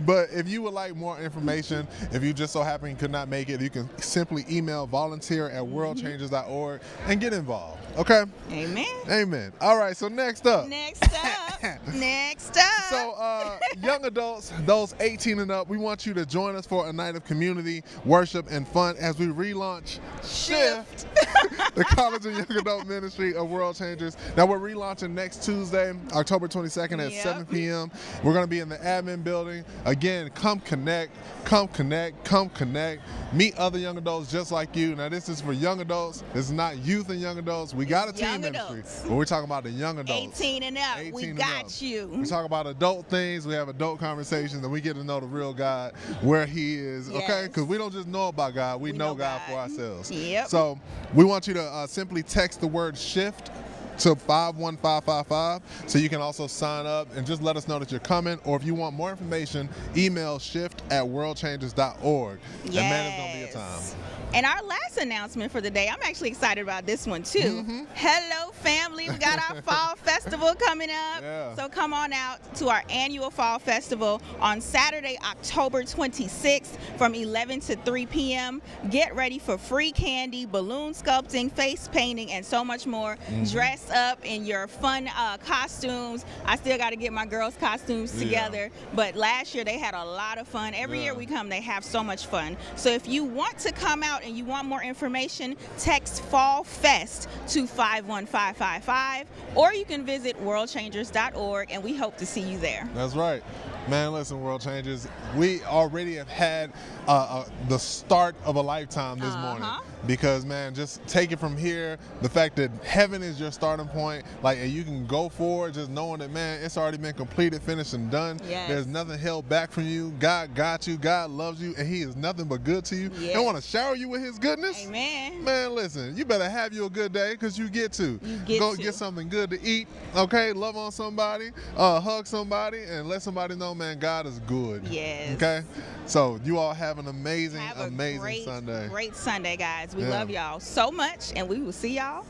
But if you would like more information, if you just so happen you could not make it, you can simply email volunteer at world changers dot org and get involved. Okay? Amen. Amen. All right, so next up. Next up. Next up. So uh, young adults, those eighteen and up, we want you to join us for a night of community, worship, and fun as we relaunch Shift, Shift. the College and Young Adult Ministry of World Changers. Now, we're relaunching next Tuesday, October twenty-second at yep. seven p m We're going to be in the admin building. Again, come connect, come connect, come connect. Meet other young adults just like you. Now, this is for young adults. This is not youth and young adults. We got a teen ministry, but we're talking about the young adults. eighteen and up. We got you. We talk about adult things. We have adult conversations, and we get to know the real God, where He is, yes. okay? Because we don't just know about God. We, we know, know God, God for ourselves. Yep. So we want you to uh, simply text the word SHIFT to five one five five five so you can also sign up and just let us know that you're coming, or if you want more information, email shift at world changes dot org. Yes. And man, it's going to be a time. And our last announcement for the day, I'm actually excited about this one too. Mm-hmm. Hello family, we got our fall festival coming up. Yeah. So come on out to our annual fall festival on Saturday, October twenty-sixth from eleven to three p m Get ready for free candy, balloon sculpting, face painting, and so much more. Mm-hmm. Dress up in your fun uh, costumes. I still got to get my girls' costumes together, yeah. but last year they had a lot of fun. Every yeah. year we come, they have so much fun. So if you want to come out and you want more information, text Fall Fest to five one five five five, or you can visit world changers dot org, and we hope to see you there. That's right. Man, listen, World Changers, we already have had uh, uh, the start of a lifetime this uh-huh. morning, because, man, just take it from here, the fact that heaven is your starting point, like, and you can go forward just knowing that, man, it's already been completed, finished, and done. Yes. There's nothing held back from you. God got you. God loves you, and He is nothing but good to you. Yes. They want to shower you with His goodness. Amen. Man, listen, you better have you a good day, because you get to. You get go to. Get something good to eat, okay? Love on somebody, uh, hug somebody, and let somebody know, man, God is good. Yes. Okay? So you all have an amazing, have a amazing great, Sunday. Great Sunday, guys. We yeah. love y'all so much, and we will see y'all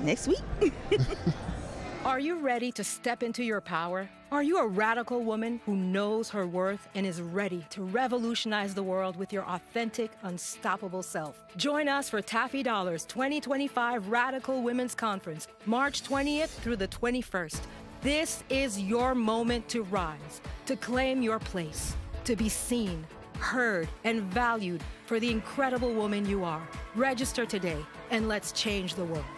next week. Are you ready to step into your power? Are you a radical woman who knows her worth and is ready to revolutionize the world with your authentic, unstoppable self? Join us for Taffi Dollar's twenty twenty-five Radical Women's Conference, March twentieth through the twenty-first. This is your moment to rise, to claim your place, to be seen, heard, and valued for the incredible woman you are. Register today, and let's change the world.